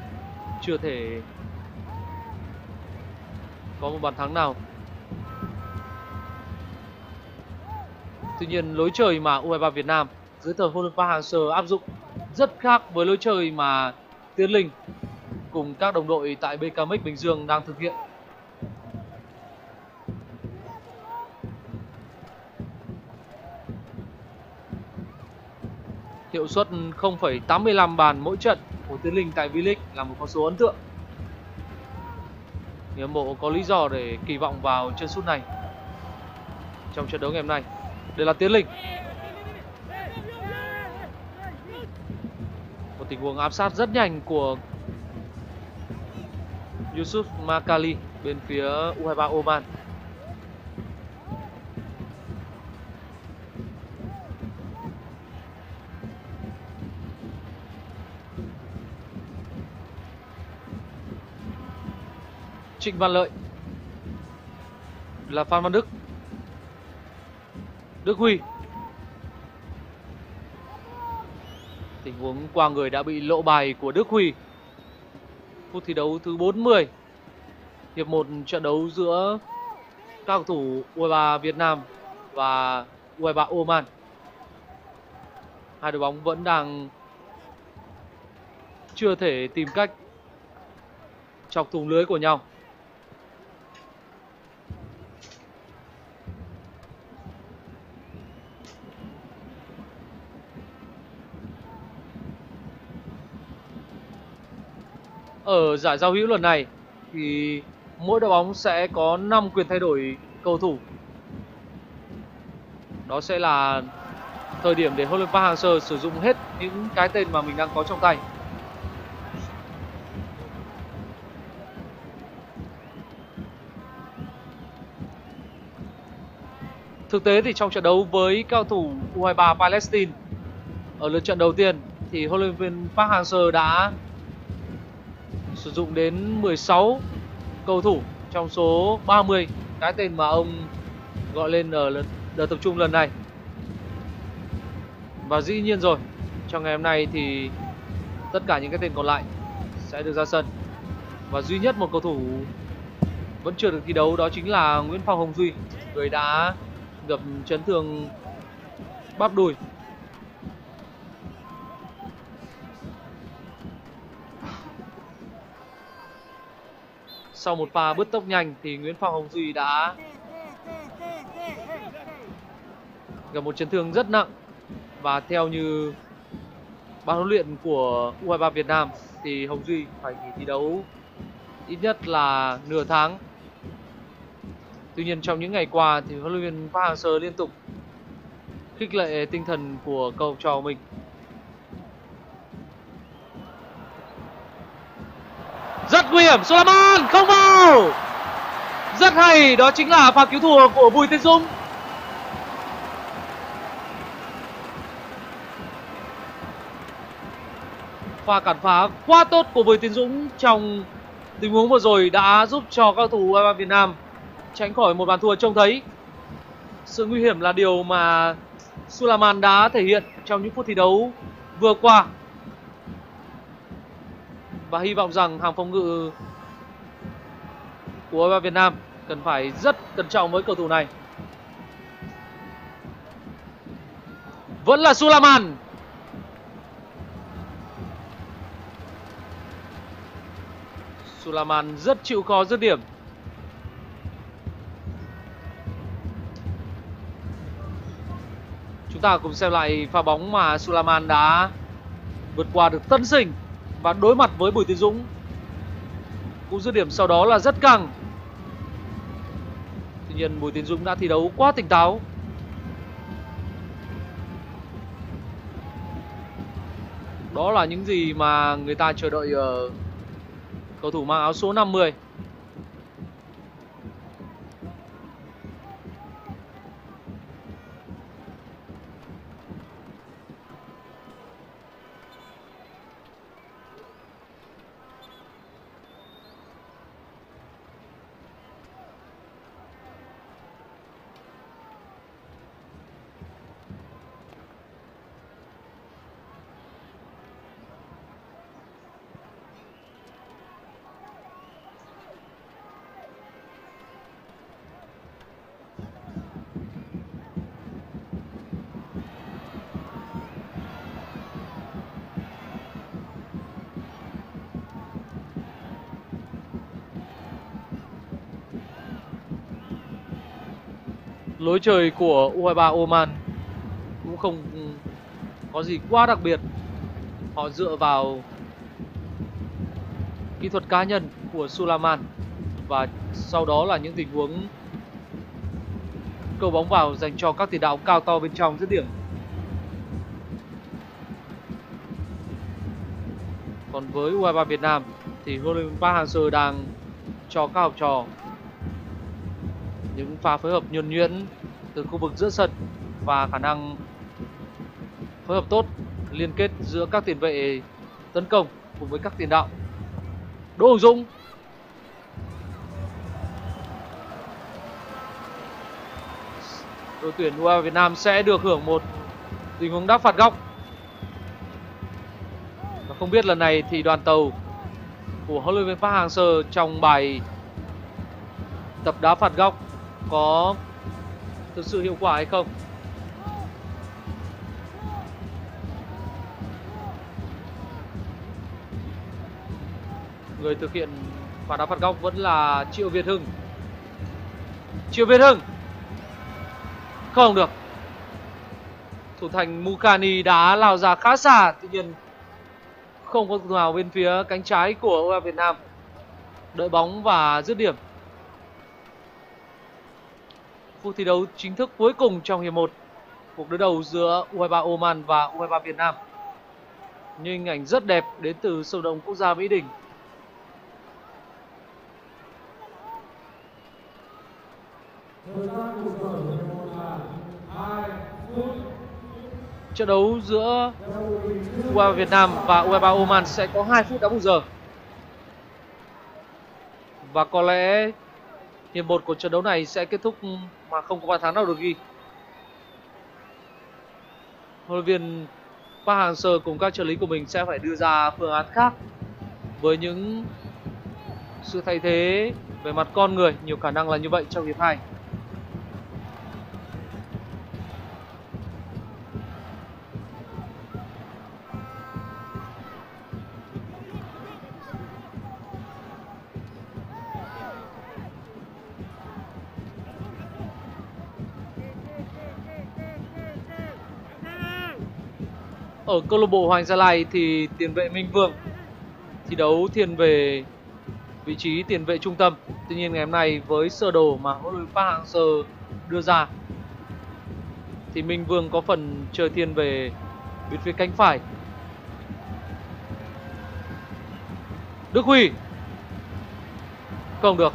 chưa thể có một bàn thắng nào. Tuy nhiên lối chơi mà u hai ba Việt Nam dưới thời huấn luyện viên Park Hang Seo áp dụng rất khác với lối chơi mà Tiến Linh cùng các đồng đội tại bê ca em ích Bình Dương đang thực hiện. Hiệu suất không phẩy tám mươi lăm bàn mỗi trận của Tiến Linh tại V-League là một con số ấn tượng. Người hâm mộ có lý do để kỳ vọng vào chân sút này trong trận đấu ngày hôm nay. Đây là Tiến Linh. Một tình huống áp sát rất nhanh của Yusuf Makali bên phía u hai ba Oman. Trịnh Văn Lợi, là Phan Văn Đức, Đức Huy. Tình huống qua người đã bị lộ bài của Đức Huy. Phút thi đấu thứ bốn mươi, hiệp một trận đấu giữa các cầu thủ u hai ba Việt Nam và u hai ba Oman. Hai đội bóng vẫn đang chưa thể tìm cách chọc thủng lưới của nhau. Ở giải giao hữu lần này thì mỗi đội bóng sẽ có năm quyền thay đổi cầu thủ. đó sẽ là thời điểm để huấn luyện viên Park Hang Seo sử dụng hết những cái tên mà mình đang có trong tay. Thực tế thì trong trận đấu với cao thủ u hai ba Palestine ở lượt trận đầu tiên thì huấn luyện viên Park Hang Seo đã sử dụng đến mười sáu cầu thủ trong số ba mươi cái tên mà ông gọi lên ở đợt tập trung lần này. Và dĩ nhiên rồi, trong ngày hôm nay thì tất cả những cái tên còn lại sẽ được ra sân. Và duy nhất một cầu thủ vẫn chưa được thi đấu đó chính là Nguyễn Phong Hồng Duy, người đã gặp chấn thương bắp đùi. Sau một pha bứt tốc nhanh thì Nguyễn Phong Hồng Duy đã gặp một chấn thương rất nặng. Và theo như ban huấn luyện của u hai ba Việt Nam thì Hồng Duy phải nghỉ thi đấu ít nhất là nửa tháng. Tuy nhiên trong những ngày qua thì huấn luyện viên Park Hang Seo liên tục khích lệ tinh thần của cầu trò mình. Rất nguy hiểm, Sulaiman không vào. Rất hay, đó chính là pha cứu thua của Bùi Tiến Dũng. Pha cản phá quá tốt của Bùi Tiến Dũng trong tình huống vừa rồi đã giúp cho các thủ u hai ba Việt Nam tránh khỏi một bàn thua trông thấy. Sự nguy hiểm là điều mà Sulaiman đã thể hiện trong những phút thi đấu vừa qua. Và hy vọng rằng hàng phòng ngự của u hai ba Việt Nam cần phải rất cẩn trọng với cầu thủ này. Vẫn là Sulaiman. Sulaiman rất chịu khó dứt điểm. Chúng ta cùng xem lại pha bóng mà Sulaiman đã vượt qua được Tấn Sinh và đối mặt với Bùi Tiến Dũng. Cú dứt điểm sau đó là rất căng. Tuy nhiên Bùi Tiến Dũng đã thi đấu quá tỉnh táo. Đó là những gì mà người ta chờ đợi ở cầu thủ mang áo số năm mươi. Lối chơi của u hai ba Oman cũng không có gì quá đặc biệt. Họ dựa vào kỹ thuật cá nhân của Sulaiman và sau đó là những tình huống cầu bóng vào dành cho các tiền đạo cao to bên trong dứt điểm. Còn với u hai ba Việt Nam thì huấn luyện viên Park Hang Seo đang cho các học trò những pha phối hợp nhuần nhuyễn từ khu vực giữa sân và khả năng phối hợp tốt, liên kết giữa các tiền vệ tấn công cùng với các tiền đạo. Đỗ Hùng Dũng. Đội tuyển u hai ba Việt Nam sẽ được hưởng một tình huống đá phạt góc. Và không biết lần này thì đoàn tàu của huấn luyện viên Park Hang Seo trong bài tập đá phạt góc có thực sự hiệu quả hay không. Người thực hiện pha đá phạt góc vẫn là Triệu Việt Hưng. Triệu Việt Hưng không được. Thủ thành Mukhaini đã lao ra khá xa, tuy nhiên không có thủ nào bên phía cánh trái của u hai ba Việt Nam đợi bóng và dứt điểm. Phút thi đấu chính thức cuối cùng trong hiệp một cuộc đối đầu giữa u hai ba Oman và u hai ba Việt Nam. Những hình ảnh rất đẹp đến từ sân vận động quốc gia Mỹ Đình. Trận đấu giữa u hai ba Việt Nam và u hai ba Oman sẽ có hai phút đá bù giờ. Và có lẽ hiệp một của trận đấu này sẽ kết thúc mà không có bàn thắng nào được ghi. Huấn luyện viên Park Hang Seo cùng các trợ lý của mình sẽ phải đưa ra phương án khác với những sự thay thế về mặt con người, nhiều khả năng là như vậy trong hiệp hai. Ở câu lạc bộ Hoàng Gia Lai thì tiền vệ Minh Vương thi đấu thiên về vị trí tiền vệ trung tâm. Tuy nhiên ngày hôm nay với sơ đồ mà huấn luyện viên Park Hang Seo đưa ra thì Minh Vương có phần chơi thiên về bên phía cánh phải. Đức Huy không được,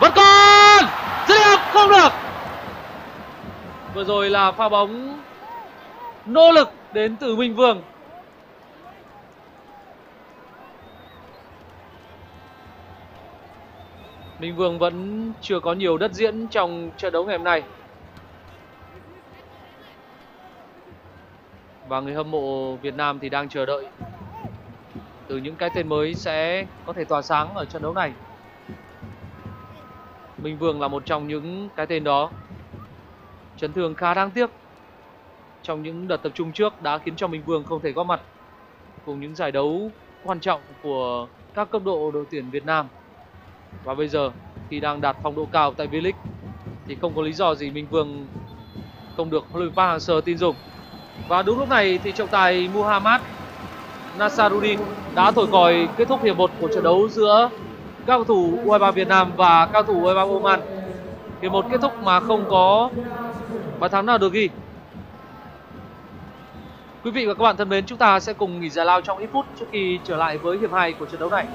vẫn còn dứt điểm không được. Vừa rồi là pha bóng nỗ lực đến từ Minh Vương. Minh Vương vẫn chưa có nhiều đất diễn trong trận đấu ngày hôm nay. Và người hâm mộ Việt Nam thì đang chờ đợi từ những cái tên mới sẽ có thể tỏa sáng ở trận đấu này. Minh Vương là một trong những cái tên đó. Chấn thương khá đáng tiếc trong những đợt tập trung trước đã khiến cho Minh Vương không thể góp mặt cùng những giải đấu quan trọng của các cấp độ đội tuyển Việt Nam. Và bây giờ khi đang đạt phong độ cao tại V-League thì không có lý do gì Minh Vương không được huấn luyện viên Park Hang Seo tin dùng. Và đúng lúc này thì trọng tài Muhammad Nasaruddin đã thổi còi kết thúc hiệp một của trận đấu giữa các cầu thủ u hai ba Việt Nam và các cầu thủ u hai ba Oman. Hiệp một kết thúc mà không có bàn thắng nào được ghi. Quý vị và các bạn thân mến, chúng ta sẽ cùng nghỉ giải lao trong ít phút trước khi trở lại với hiệp hai của trận đấu này.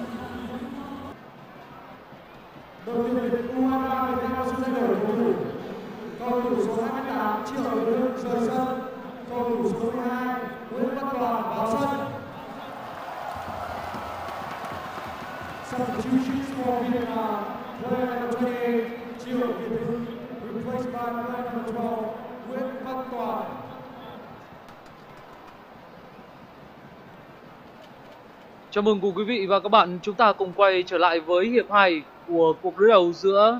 Chào mừng cùng quý vị và các bạn, chúng ta cùng quay trở lại với hiệp hai của cuộc đối đầu giữa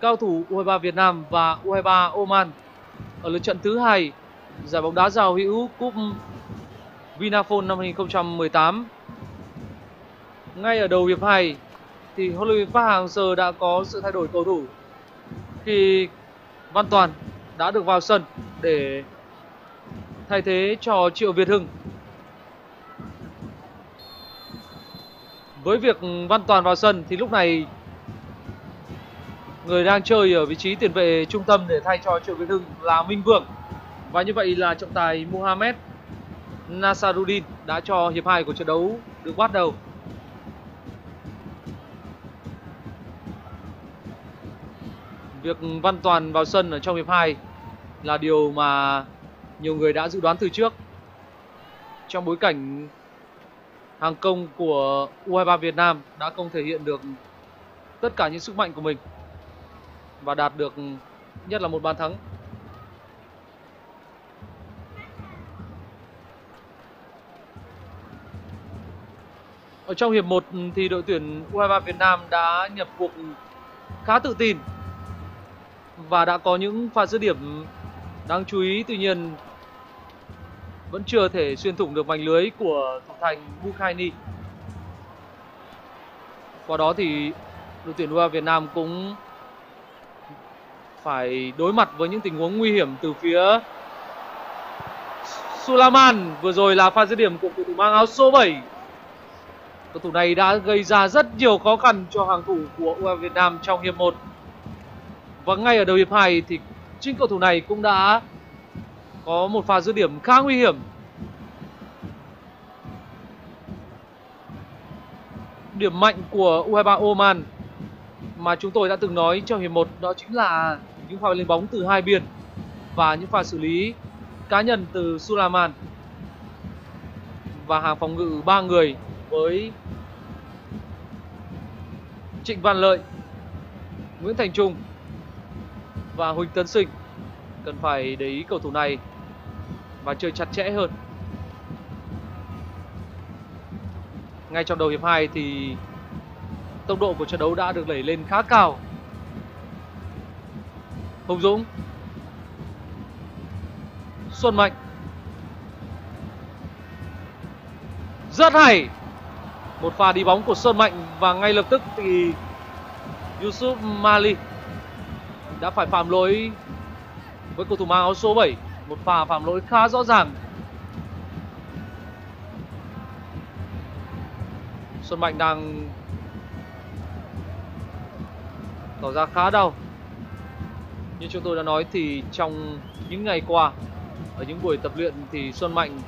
cao thủ u hai ba Việt Nam và u hai ba Oman ở lượt trận thứ hai giải bóng đá giao hữu Cúp Vinaphone năm hai không một tám. Ngay ở đầu hiệp hai thì huấn luyện viên Park Hang Seo đã có sự thay đổi cầu thủ khi Văn Toàn đã được vào sân để thay thế cho Triệu Việt Hưng. Với việc Văn Toàn vào sân thì lúc này người đang chơi ở vị trí tiền vệ trung tâm để thay cho Triệu Việt Hưng là Minh Vương. Và như vậy là trọng tài Muhammad Nasaruddin đã cho hiệp hai của trận đấu được bắt đầu. Việc Văn Toàn vào sân ở trong hiệp hai là điều mà nhiều người đã dự đoán từ trước. Trong bối cảnh hàng công của u hai ba Việt Nam đã không thể hiện được tất cả những sức mạnh của mình và đạt được nhất là một bàn thắng. Ở trong hiệp một thì đội tuyển u hai ba Việt Nam đã nhập cuộc khá tự tin và đã có những pha dứt điểm đáng chú ý, tuy nhiên vẫn chưa thể xuyên thủng được mảnh lưới của thủ thành Mukhaini. Qua đó thì đội tuyển u hai ba Việt Nam cũng phải đối mặt với những tình huống nguy hiểm từ phía Sulaiman. Vừa rồi là pha dứt điểm của cầu thủ mang áo số bảy. Cầu thủ này đã gây ra rất nhiều khó khăn cho hàng thủ của u hai ba Việt Nam trong hiệp một. Và ngay ở đầu hiệp hai thì chính cầu thủ này cũng đã có một pha dứt điểm khá nguy hiểm. Điểm mạnh của u hai ba Oman mà chúng tôi đã từng nói trong hiệp một đó chính là những pha lên bóng từ hai biên và những pha xử lý cá nhân từ Sulaiman. Và hàng phòng ngự ba người với Trịnh Văn Lợi, Nguyễn Thành Trung và Huỳnh Tấn Sinh. Cần phải để ý cầu thủ này và chơi chặt chẽ hơn. Ngay trong đầu hiệp hai thì tốc độ của trận đấu đã được đẩy lên khá cao. Hùng Dũng, Xuân Mạnh, rất hay. Một pha đi bóng của Xuân Mạnh và ngay lập tức thì Yusuf Mali đã phải phạm lỗi với cầu thủ mang áo số bảy. Một pha phạm lỗi khá rõ ràng. Xuân Mạnh đang tỏ ra khá đau. Như chúng tôi đã nói thì trong những ngày qua, ở những buổi tập luyện thì Xuân Mạnh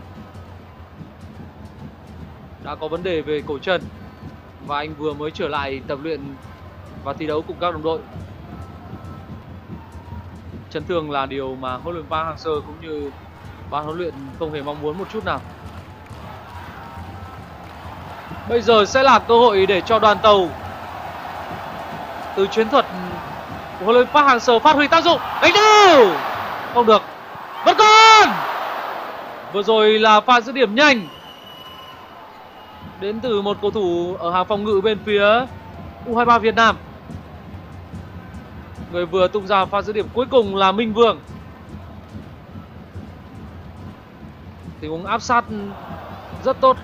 đã có vấn đề về cổ chân và anh vừa mới trở lại tập luyện và thi đấu cùng các đồng đội. Chấn thương là điều mà huấn luyện viên Park Hang Seo cũng như ban huấn luyện không hề mong muốn một chút nào. Bây giờ sẽ là cơ hội để cho đoàn tàu từ chiến thuật của huấn luyện viên Park Hang Seo phát huy tác dụng. Đánh đầu không được, vẫn còn. Vừa rồi là pha dứt điểm nhanh đến từ một cầu thủ ở hàng phòng ngự bên phía u hai ba Việt Nam. Người vừa tung ra pha dứt điểm cuối cùng là Minh Vương. Tình huống áp sát rất tốt.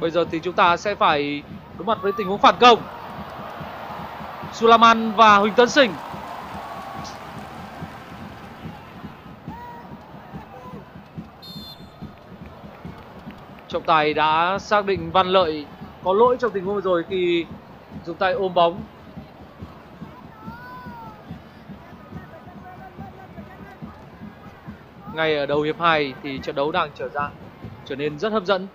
Bây giờ thì chúng ta sẽ phải đối mặt với tình huống phản công. Sulaiman và Huỳnh Tấn Sinh. Trọng tài đã xác định Văn Lợi có lỗi trong tình huống vừa rồi khi dùng tay ôm bóng. Ngay ở đầu hiệp hai thì trận đấu đang trở ra trở nên rất hấp dẫn.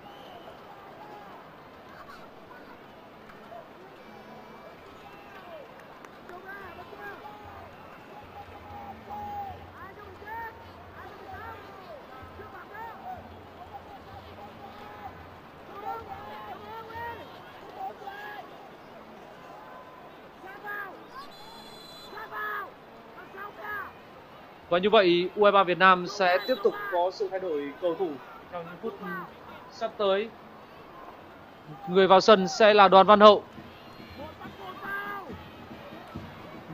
Và như vậy u hai ba Việt Nam sẽ tiếp tục có sự thay đổi cầu thủ trong những phút sắp tới. Người vào sân sẽ là Đoàn Văn Hậu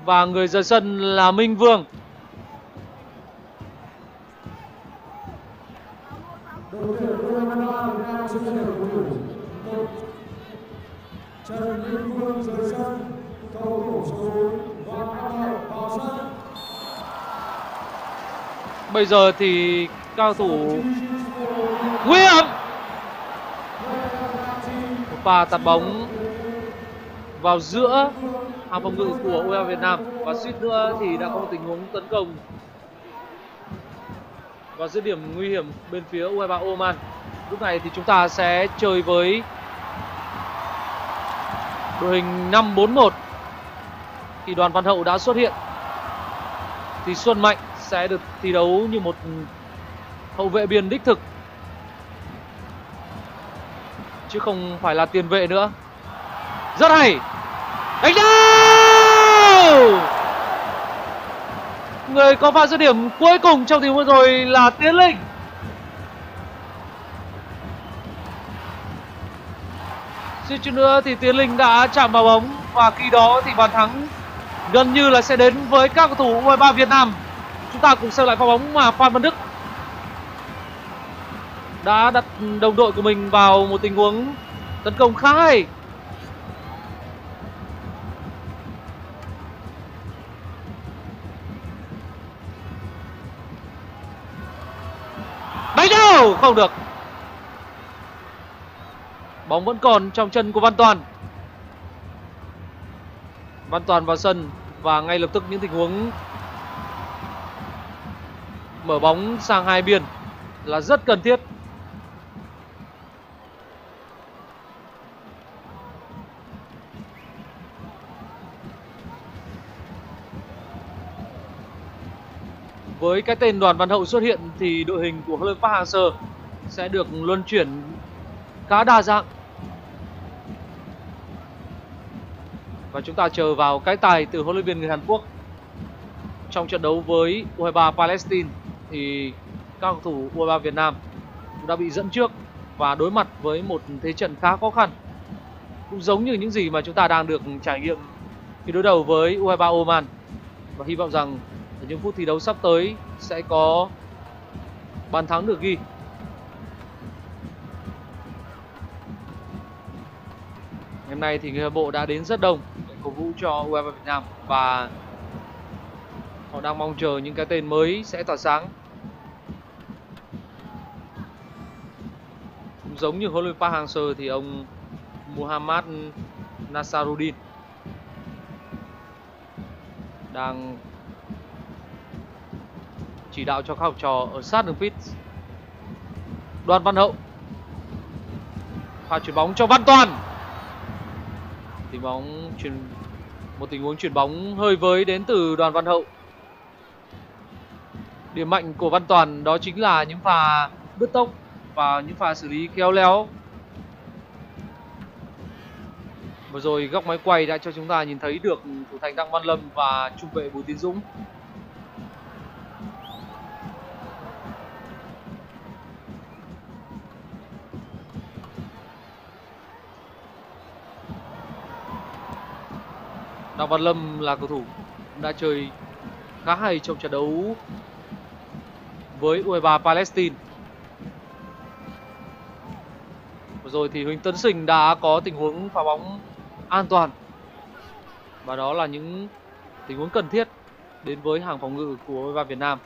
và người rời sân là Minh Vương. Bây giờ thì cao thủ nguy hiểm. Một pha tạt bóng vào giữa hàng phòng ngự của u hai ba Việt Nam và suýt nữa thì đã có một tình huống tấn công và dứt điểm nguy hiểm bên phía u hai ba Oman. Lúc này thì chúng ta sẽ chơi với đội hình năm bốn một. Thì Đoàn Văn Hậu đã xuất hiện thì Xuân Mạnh sẽ được thi đấu như một hậu vệ biên đích thực chứ không phải là tiền vệ nữa. Rất hay. Đánh đầu. Người có pha dứt điểm cuối cùng trong tình huống rồi là Tiến Linh. Suýt chút nữa thì Tiến Linh đã chạm vào bóng và khi đó thì bàn thắng gần như là sẽ đến với các cầu thủ u hai ba Việt Nam. Chúng ta cùng xem lại pha bóng mà Phan Văn Đức đã đặt đồng đội của mình vào một tình huống tấn công khá hay. Đánh đầu không được. Bóng vẫn còn trong chân của Văn Toàn. Văn Toàn vào sân và ngay lập tức những tình huống mở bóng sang hai biên là rất cần thiết. Với cái tên Đoàn Văn Hậu xuất hiện thì đội hình của huấn luyện viên Park Hang Seo sẽ được luân chuyển khá đa dạng. Và chúng ta chờ vào cái tài từ huấn luyện viên người Hàn Quốc. Trong trận đấu với u hai ba Palestine thì các cầu thủ u hai ba Việt Nam đã bị dẫn trước và đối mặt với một thế trận khá khó khăn. Cũng giống như những gì mà chúng ta đang được trải nghiệm khi đối đầu với u hai ba Oman. Và hy vọng rằng ở những phút thi đấu sắp tới sẽ có bàn thắng được ghi. Ngày hôm nay thì người hâm mộ đã đến rất đông để cổ vũ cho u hai ba Việt Nam và họ đang mong chờ những cái tên mới sẽ tỏa sáng. Cũng giống như huấn luyện viên Park Hang Seo thì ông Muhammad Nasaruddin đang chỉ đạo cho các học trò ở sát đường pitch. Đoàn Văn Hậu pha chuyển bóng cho Văn Toàn. Tình bóng chuyển một tình huống chuyển bóng hơi với đến từ Đoàn Văn Hậu. Điểm mạnh của Văn Toàn đó chính là những pha bứt tốc và những pha xử lý khéo léo. Vừa rồi góc máy quay đã cho chúng ta nhìn thấy được thủ thành Đặng Văn Lâm và trung vệ Bùi Tiến Dũng. Đặng Văn Lâm là cầu thủ đã chơi khá hay trong trận đấu với u hai ba Palestine. Vừa rồi thì Huỳnh Tấn Sinh đã có tình huống phá bóng an toàn. Và đó là những tình huống cần thiết đến với hàng phòng ngự của u hai ba Việt Nam.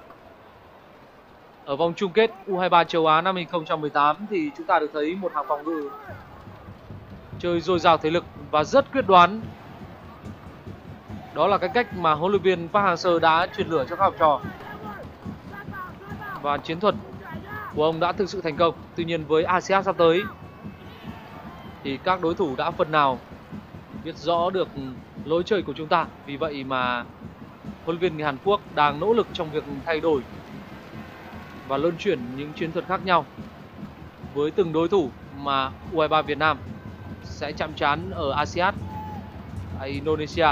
Ở vòng chung kết u hai ba châu Á năm hai không một tám thì chúng ta được thấy một hàng phòng ngự chơi dồi dào thể lực và rất quyết đoán. Đó là cái cách mà huấn luyện viên Park Hang Seo đã truyền lửa cho các học trò. Và chiến thuật của ông đã thực sự thành công. Tuy nhiên với a si ad sắp tới thì các đối thủ đã phần nào biết rõ được lối chơi của chúng ta. Vì vậy mà huấn luyện viên Hàn Quốc đang nỗ lực trong việc thay đổi và luân chuyển những chiến thuật khác nhau với từng đối thủ mà u hai ba Việt Nam sẽ chạm trán ở a si ad tại Indonesia.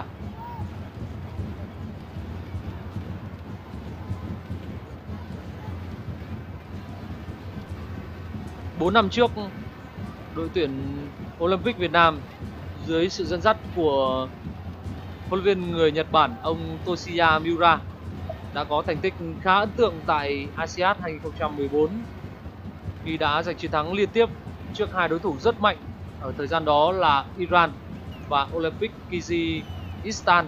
Bốn năm trước, đội tuyển Olympic Việt Nam dưới sự dẫn dắt của huấn luyện viên người Nhật Bản ông Toshiya Miura đã có thành tích khá ấn tượng tại a si ad hai không một bốn khi đã giành chiến thắng liên tiếp trước hai đối thủ rất mạnh ở thời gian đó là Iran và Olympic Kyrgyzstan.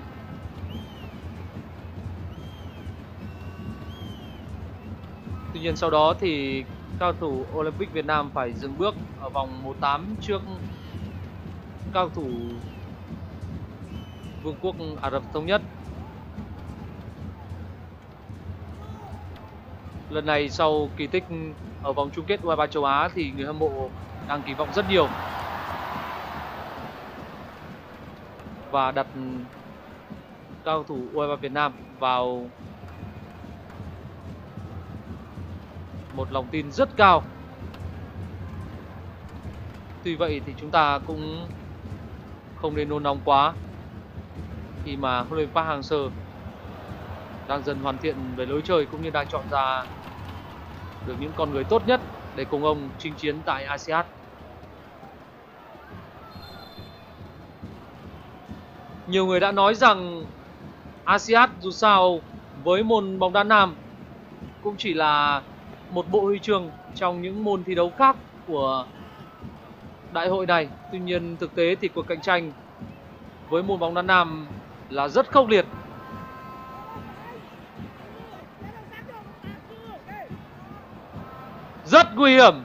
Tuy nhiên sau đó thì các cầu thủ Olympic Việt Nam phải dừng bước ở vòng một phần tám trước các cầu thủ Vương quốc Ả Rập Thống Nhất. Lần này sau kỳ tích ở vòng chung kết u hai ba châu Á thì người hâm mộ đang kỳ vọng rất nhiều và đặt các cầu thủ u hai ba Việt Nam vào một lòng tin rất cao. Tuy vậy thì chúng ta cũng không nên nôn nóng quá khi mà huấn luyện viên Park Hang Seo đang dần hoàn thiện về lối chơi cũng như đang chọn ra được những con người tốt nhất để cùng ông chinh chiến tại a si ad. Nhiều người đã nói rằng a si ad dù sao với môn bóng đá nam cũng chỉ là một bộ huy chương trong những môn thi đấu khác của đại hội này. Tuy nhiên thực tế thì cuộc cạnh tranh với môn bóng đá nam là rất khốc liệt. Rất nguy hiểm.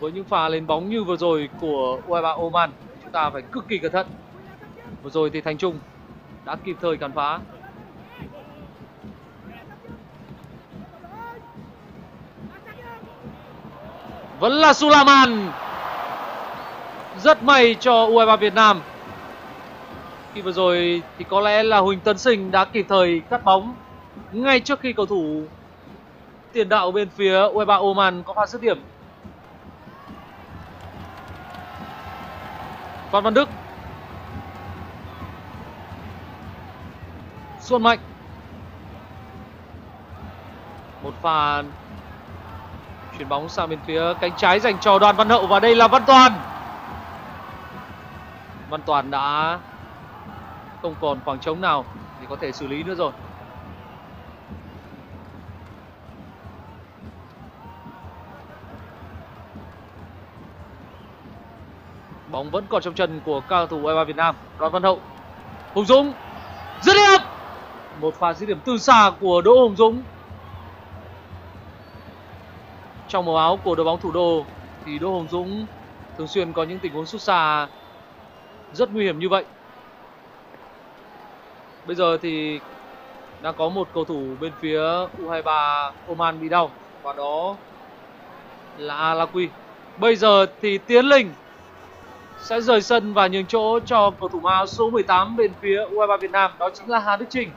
Với những pha lên bóng như vừa rồi của u hai ba Oman, chúng ta phải cực kỳ cẩn thận. Vừa rồi thì Thành Trung đã kịp thời cản phá. Vẫn là Sulaiman. Rất may cho u hai ba Việt Nam. Khi vừa rồi thì có lẽ là Huỳnh Tấn Sinh đã kịp thời cắt bóng ngay trước khi cầu thủ tiền đạo bên phía u hai ba Oman có pha dứt điểm. Phan Văn Đức, Xuân Mạnh. Một pha chuyển bóng sang bên phía cánh trái dành cho Đoàn Văn Hậu. Và đây là Văn Toàn. Văn Toàn đã không còn khoảng trống nào thì có thể xử lý nữa rồi. Bóng vẫn còn trong chân của cầu thủ u hai ba Việt Nam. Đoàn Văn Hậu, Hùng Dũng, dứt điểm. Một pha dứt điểm từ xa của Đỗ Hùng Dũng. Trong màu áo của đội bóng thủ đô thì Đỗ Hùng Dũng thường xuyên có những tình huống sút xa rất nguy hiểm như vậy. Bây giờ thì đang có một cầu thủ bên phía u hai ba Oman bị đau, và đó là Alaqui. Bây giờ thì Tiến Linh sẽ rời sân và nhường chỗ cho cầu thủ áo số mười tám bên phía u hai ba Việt Nam, đó chính là Hà Đức Chinh.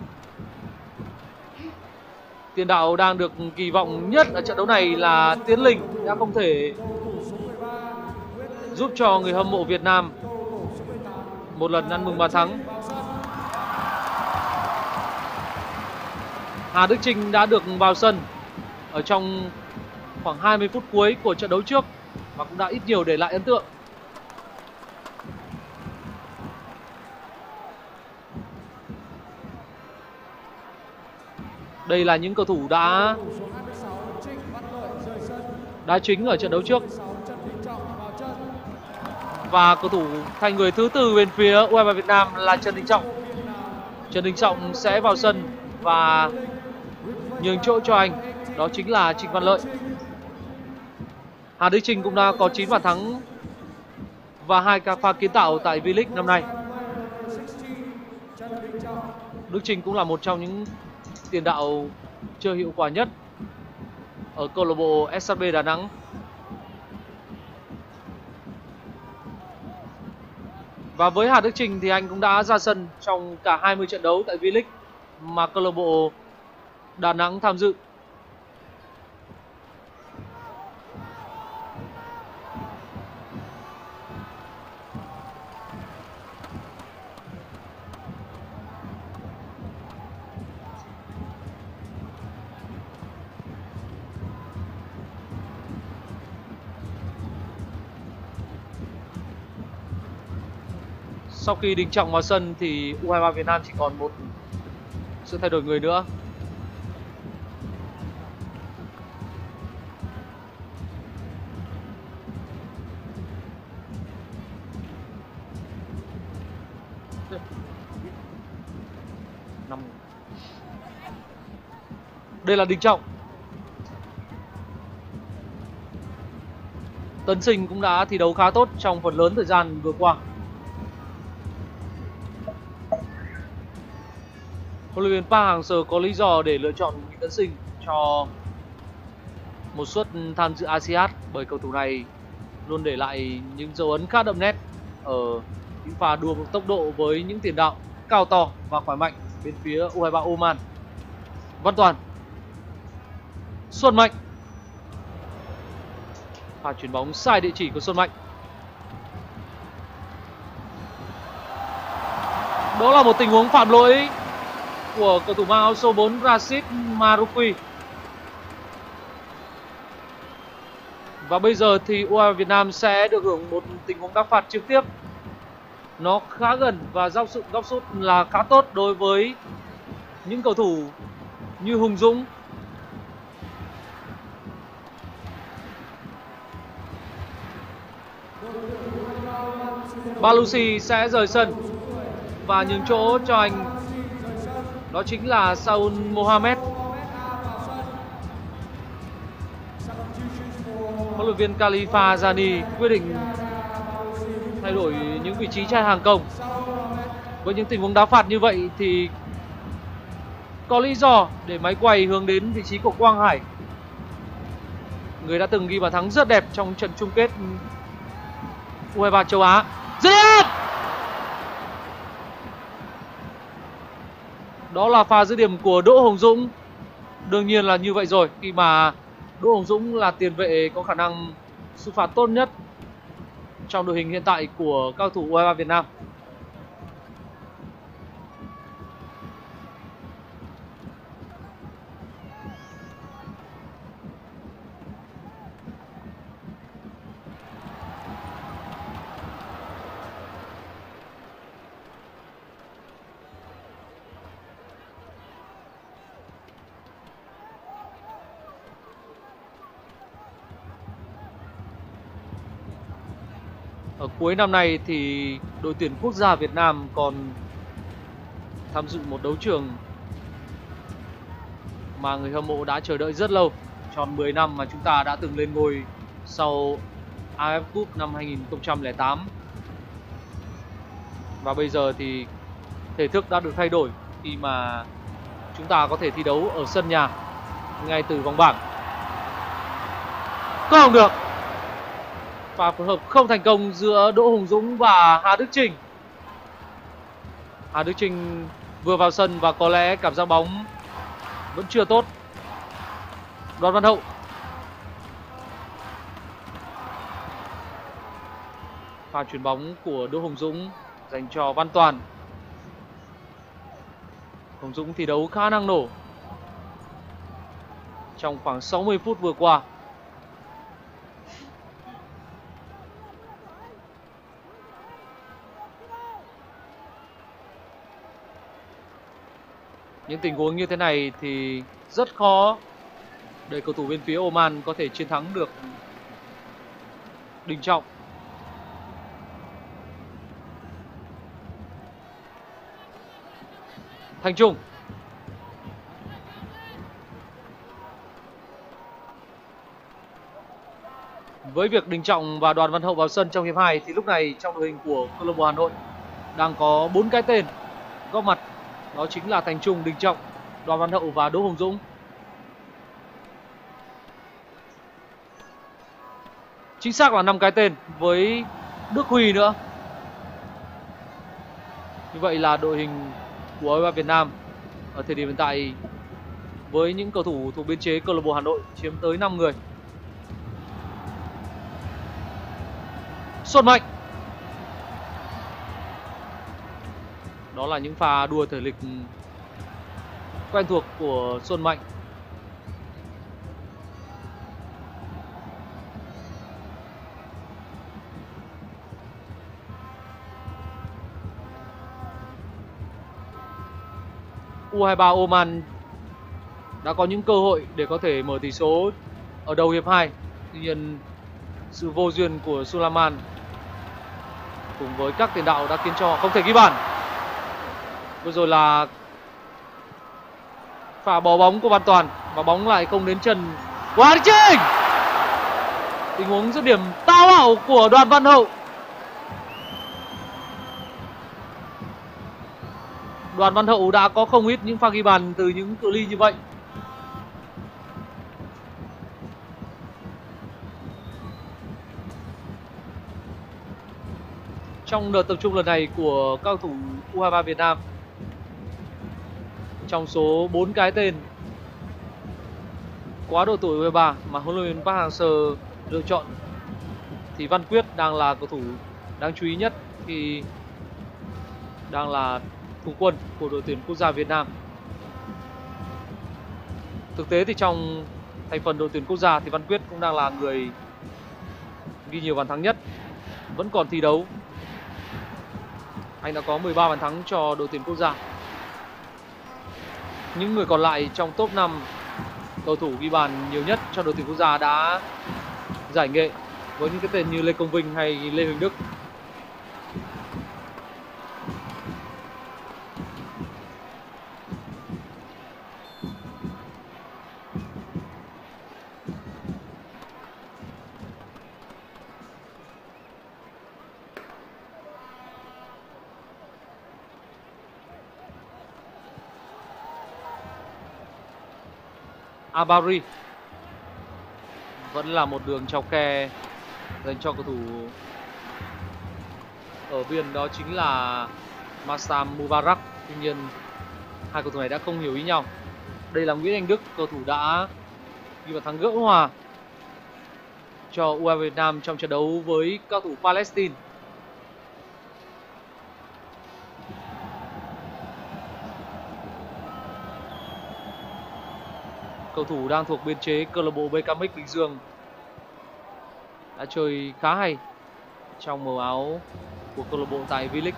Tiền đạo đang được kỳ vọng nhất ở trận đấu này là Tiến Linh đã không thể giúp cho người hâm mộ Việt Nam một lần ăn mừng bàn thắng. Hà Đức Chinh đã được vào sân ở trong khoảng hai mươi phút cuối của trận đấu trước và cũng đã ít nhiều để lại ấn tượng. Đây là những cầu thủ đã đá chính ở trận đấu trước. Và cầu thủ thay người thứ tư bên phía u hai ba Việt Nam là Trần Đình Trọng. Trần Đình Trọng sẽ vào sân và nhường chỗ cho anh, đó chính là Trịnh Văn Lợi. Hà Đức Chinh cũng đã có chín bàn thắng và hai ca pha kiến tạo tại V-League năm nay. Đức Chinh cũng là một trong những tiền đạo chưa hiệu quả nhất ở câu lạc bộ ét hát bê Đà Nẵng. Và với Hà Đức Chinh thì anh cũng đã ra sân trong cả hai mươi trận đấu tại V-League mà câu lạc bộ Đà Nẵng tham dự. Sau khi Đình Trọng vào sân thì u hai ba Việt Nam chỉ còn một sự thay đổi người nữa. Đây là Đình Trọng. Tấn Sinh cũng đã thi đấu khá tốt trong phần lớn thời gian vừa qua. Huấn luyện viên Park Hang Seo có lý do để lựa chọn Huỳnh Tấn Sinh cho một suất tham dự a si ad bởi cầu thủ này luôn để lại những dấu ấn khá đậm nét ở những pha đua một tốc độ với những tiền đạo cao to và khỏe mạnh bên phía u hai ba Oman. Văn Toàn, Xuân Mạnh. Pha chuyền bóng sai địa chỉ của Xuân Mạnh. Đó là một tình huống phạm lỗi của cầu thủ mang áo số bốn Rashid Marouki. Và bây giờ thì u hai ba Việt Nam sẽ được hưởng một tình huống đá phạt trực tiếp. Nó khá gần và góc sút góc sút là khá tốt đối với những cầu thủ như Hùng Dũng. Balusi sẽ rời sân và nhường chỗ cho anh, đó chính là Saul Mohamed. Huấn luyện viên Khalifa Azadi quyết định thay đổi những vị trí trai hàng công. Với những tình huống đá phạt như vậy thì có lý do để máy quay hướng đến vị trí của Quang Hải, người đã từng ghi bàn thắng rất đẹp trong trận chung kết u hai ba châu Á. Dứt điểm! Đó là pha dứt điểm của Đỗ Hùng Dũng. Đương nhiên là như vậy rồi, khi mà Đỗ Hùng Dũng là tiền vệ có khả năng sút phạt tốt nhất trong đội hình hiện tại của các cầu thủ u hai ba Việt Nam. Ở cuối năm nay thì đội tuyển quốc gia Việt Nam còn tham dự một đấu trường mà người hâm mộ đã chờ đợi rất lâu, tròn mười năm mà chúng ta đã từng lên ngôi sau a ép Cup năm hai nghìn không trăm lẻ tám. Và bây giờ thì thể thức đã được thay đổi khi mà chúng ta có thể thi đấu ở sân nhà ngay từ vòng bảng. Có không được. Pha phối hợp không thành công giữa Đỗ Hùng Dũng và Hà Đức Chinh. Hà Đức Chinh vừa vào sân và có lẽ cảm giác bóng vẫn chưa tốt. Đoàn Văn Hậu. Pha chuyền bóng của Đỗ Hùng Dũng dành cho Văn Toàn. Hùng Dũng thi đấu khá năng nổ trong khoảng sáu mươi phút vừa qua. Những tình huống như thế này thì rất khó để cầu thủ bên phía Oman có thể chiến thắng được Đình Trọng. Thành Trung. Với việc Đình Trọng và Đoàn Văn Hậu vào sân trong hiệp hai thì lúc này trong đội hình của câu lạc bộ Hà Nội đang có bốn cái tên góp mặt. Đó chính là Thành Trung, Đình Trọng, Đoàn Văn Hậu và Đỗ Hùng Dũng. Chính xác là năm cái tên với Đức Huy nữa. Như vậy là đội hình của u hai ba Việt Nam ở thời điểm hiện tại với những cầu thủ thuộc biên chế câu lạc bộ Hà Nội chiếm tới năm người. Xuân Mạnh. Đó là những pha đua thể lực quen thuộc của Xuân Mạnh. u hai ba Oman đã có những cơ hội để có thể mở tỷ số ở đầu hiệp hai. Tuy nhiên sự vô duyên của Sulaiman cùng với các tiền đạo đã khiến cho họ không thể ghi bàn. Vừa rồi là pha bỏ bóng của Văn Toàn và bóng lại không đến chân của Hà Đức Chinh. Tình huống dứt điểm táo bạo của Đoàn Văn Hậu. Đoàn Văn Hậu đã có không ít những pha ghi bàn từ những cự ly như vậy. Trong đợt tập trung lần này của các cầu thủ u hai ba Việt Nam, trong số bốn cái tên quá độ tuổi u hai ba mà huấn luyện viên Park Hang Seo lựa chọn thì Văn Quyết đang là cầu thủ đáng chú ý nhất khi đang là thủ quân của đội tuyển quốc gia Việt Nam. Thực tế thì trong thành phần đội tuyển quốc gia thì Văn Quyết cũng đang là người ghi nhiều bàn thắng nhất, vẫn còn thi đấu. Anh đã có mười ba bàn thắng cho đội tuyển quốc gia. Những người còn lại trong top năm cầu thủ ghi bàn nhiều nhất cho đội tuyển quốc gia đã giải nghệ với những cái tên như Lê Công Vinh hay Lê Huỳnh Đức. Abari Vẫn là một đường chọc khe dành cho cầu thủ ở biên, đó chính là Masam Mubarak. Tuy nhiên hai cầu thủ này đã không hiểu ý nhau. Đây là Nguyễn Anh Đức, cầu thủ đã ghi bàn thắng gỡ hòa cho u hai mươi Việt Nam trong trận đấu với các thủ Palestine. Cầu thủ đang thuộc biên chế câu lạc bộ bê ca em Bình Dương đã chơi khá hay trong màu áo của câu lạc bộ tại V-League,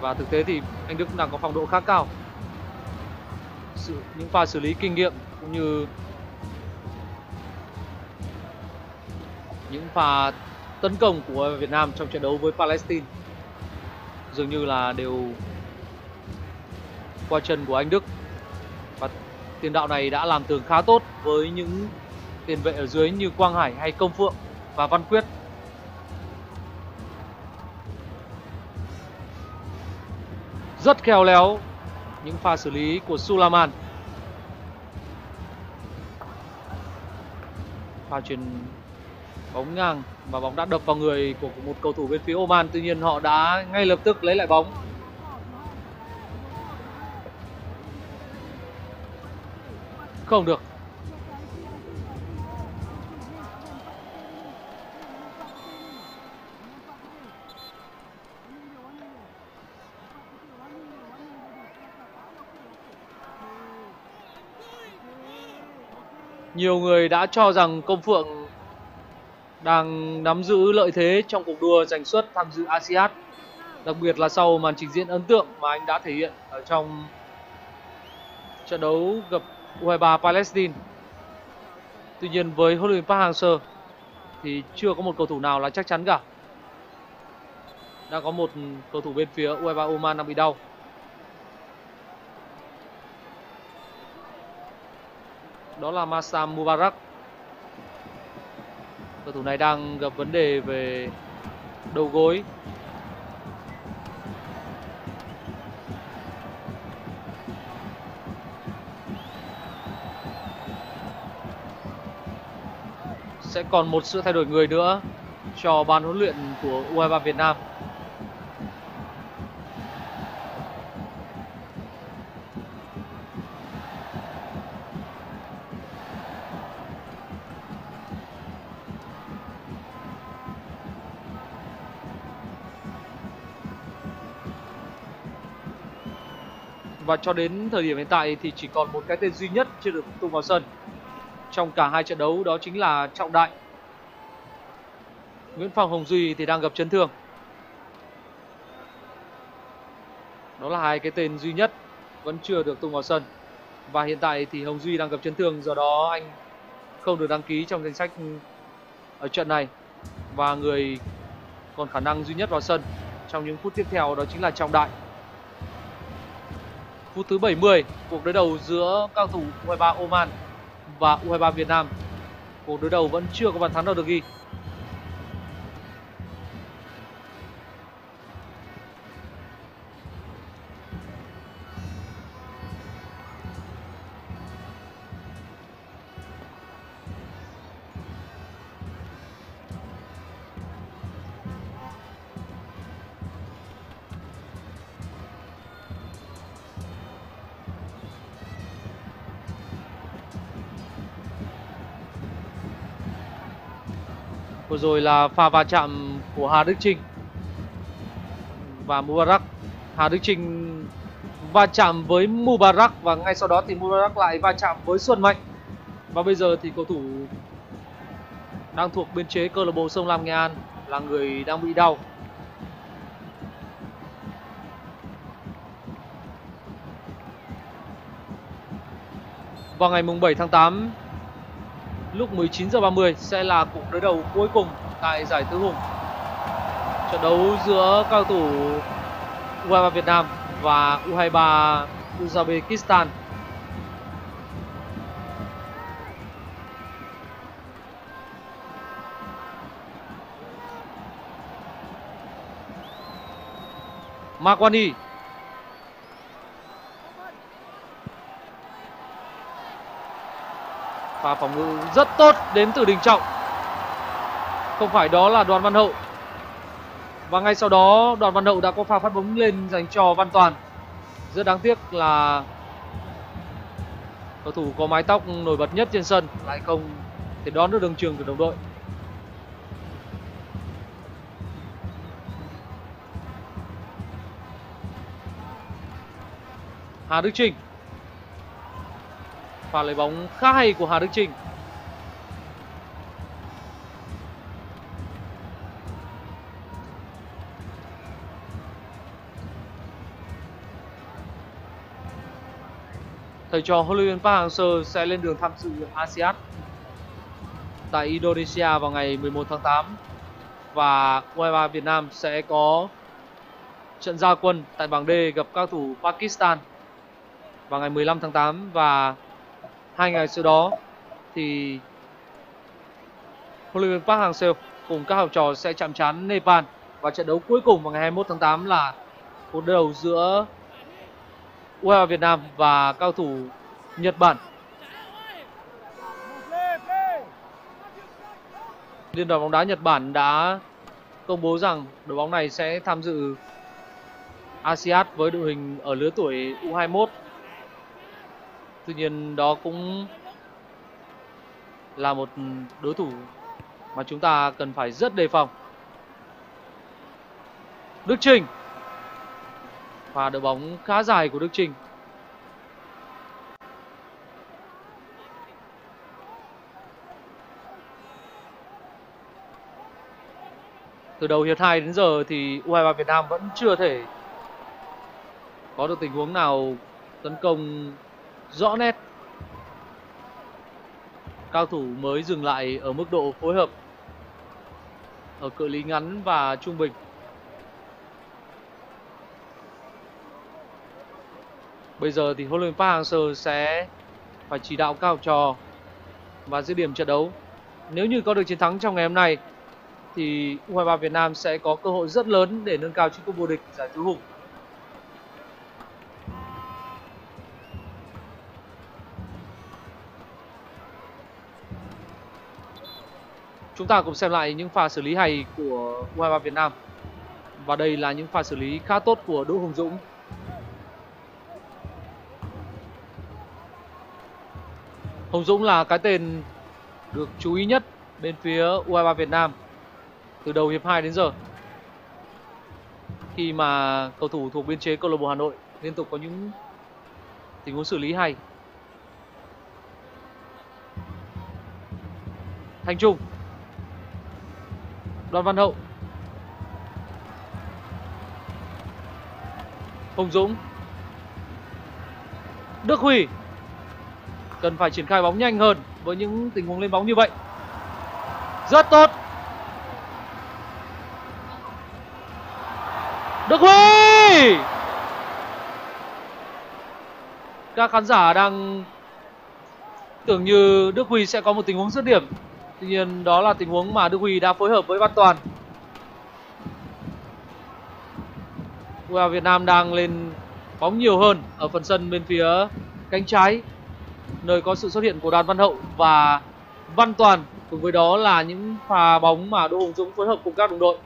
và thực tế thì Anh Đức đang có phong độ khá cao. Sự, những pha xử lý kinh nghiệm cũng như những pha tấn công của Việt Nam trong trận đấu với Palestine dường như là đều qua chân của Anh Đức. Và tiền đạo này đã làm tường khá tốt với những tiền vệ ở dưới như Quang Hải hay Công Phượng và Văn Quyết. Rất khéo léo những pha xử lý của Sulaiman. Pha chuyền bóng ngang và bóng đã đập vào người của một cầu thủ bên phía Oman. Tuy nhiên họ đã ngay lập tức lấy lại bóng. Không được. Nhiều người đã cho rằng Công Phượng đang nắm giữ lợi thế trong cuộc đua giành suất tham dự a si ad, đặc biệt là sau màn trình diễn ấn tượng mà anh đã thể hiện ở trong trận đấu gặp u hai mươi ba Palestine. Tuy nhiên với huấn luyện viên Park Hang Seo thì chưa có một cầu thủ nào là chắc chắn cả. Đã có một cầu thủ bên phía u hai mươi ba Oman đang bị đau. Đó là Masam Mubarak. Cầu thủ này đang gặp vấn đề về đầu gối. Sẽ còn một sự thay đổi người nữa cho ban huấn luyện của u hai mươi ba Việt Nam. Và cho đến thời điểm hiện tại thì chỉ còn một cái tên duy nhất chưa được tung vào sân trong cả hai trận đấu, đó chính là Trọng Đại. Nguyễn Phong Hồng Duy thì đang gặp chấn thương. Đó là hai cái tên duy nhất vẫn chưa được tung vào sân. Và hiện tại thì Hồng Duy đang gặp chấn thương, do đó anh không được đăng ký trong danh sách ở trận này. Và người còn khả năng duy nhất vào sân trong những phút tiếp theo đó chính là Trọng Đại. Phút thứ bảy mươi, cuộc đối đầu giữa các thủ u hai mươi ba Oman và u hai mươi ba Việt Nam. Cuộc đối đầu vẫn chưa có bàn thắng nào được ghi. Vừa rồi là pha va chạm của Hà Đức Chinh và Mubarak. Hà Đức Chinh va chạm với Mubarak và ngay sau đó thì Mubarak lại va chạm với Xuân Mạnh. Và bây giờ thì cầu thủ đang thuộc biên chế câu lạc bộ Sông Lam Nghệ An là người đang bị đau. Vào ngày mùng bảy tháng tám, lúc mười chín giờ ba mươi sẽ là cuộc đối đầu cuối cùng tại giải Tứ Hùng. Trận đấu giữa các cầu thủ u hai mươi ba Việt Nam và u hai mươi ba Uzbekistan. Mukhaini. Pha phòng ngự rất tốt đến từ Đình Trọng. Không phải đó là Đoàn Văn Hậu. Và ngay sau đó Đoàn Văn Hậu đã có pha phát bóng lên dành cho Văn Toàn. Rất đáng tiếc là cầu thủ có mái tóc nổi bật nhất trên sân lại không thể đón được đường chuyền của đồng đội. Hà Đức Chinh. Pha lấy bóng khá hay của Hà Đức Chinh. Thầy trò huấn luyện viên Park Hang Seo sẽ lên đường tham dự a si ad tại Indonesia vào ngày mười một tháng tám và u hai mươi ba Việt Nam sẽ có trận ra quân tại bảng D gặp các thủ Pakistan vào ngày mười lăm tháng tám, và hai ngày sau đó thì huấn luyện viên Park Hang Seo cùng các học trò sẽ chạm trán Nepal, và trận đấu cuối cùng vào ngày hai mươi mốt tháng tám là cuộc đấu giữa u hai mươi ba Việt Nam và cao thủ Nhật Bản. Liên đoàn bóng đá Nhật Bản đã công bố rằng đội bóng này sẽ tham dự a si ad với đội hình ở lứa tuổi u hai mươi mốt. Tuy nhiên đó cũng là một đối thủ mà chúng ta cần phải rất đề phòng. Đức Chinh. Và đội bóng khá dài của Đức Chinh. Từ đầu hiệp hai đến giờ thì u hai mươi ba Việt Nam vẫn chưa thể có được tình huống nào tấn công rõ nét. Cao thủ mới dừng lại ở mức độ phối hợp ở cự ly ngắn và trung bình. Bây giờ thì huấn luyện viên Park Hang Seo sẽ phải chỉ đạo các học trò và dứt điểm trận đấu. Nếu như có được chiến thắng trong ngày hôm nay thì u hai mươi ba Việt Nam sẽ có cơ hội rất lớn để nâng cao chức cúp vô địch giải tứ hùng. Chúng ta cùng xem lại những pha xử lý hay của u hai mươi ba Việt Nam. Và đây là những pha xử lý khá tốt của Đỗ Hùng Dũng. Hồng Dũng là cái tên được chú ý nhất bên phía u hai mươi ba Việt Nam từ đầu hiệp hai đến giờ, khi mà cầu thủ thuộc biên chế câu lạc bộ Hà Nội liên tục có những tình huống xử lý hay. Thành Trung, Đoàn Văn Hậu, Hồng Dũng, Đức Huy. Cần phải triển khai bóng nhanh hơn với những tình huống lên bóng như vậy. Rất tốt. Đức Huy. Các khán giả đang tưởng như Đức Huy sẽ có một tình huống dứt điểm. Tuy nhiên đó là tình huống mà Đức Huy đã phối hợp với Văn Toàn. u hai mươi ba Việt Nam đang lên bóng nhiều hơn ở phần sân bên phía cánh trái, nơi có sự xuất hiện của Đoàn Văn Hậu và Văn Toàn, cùng với đó là những pha bóng mà Đỗ Hùng Dũng phối hợp cùng các đồng đội.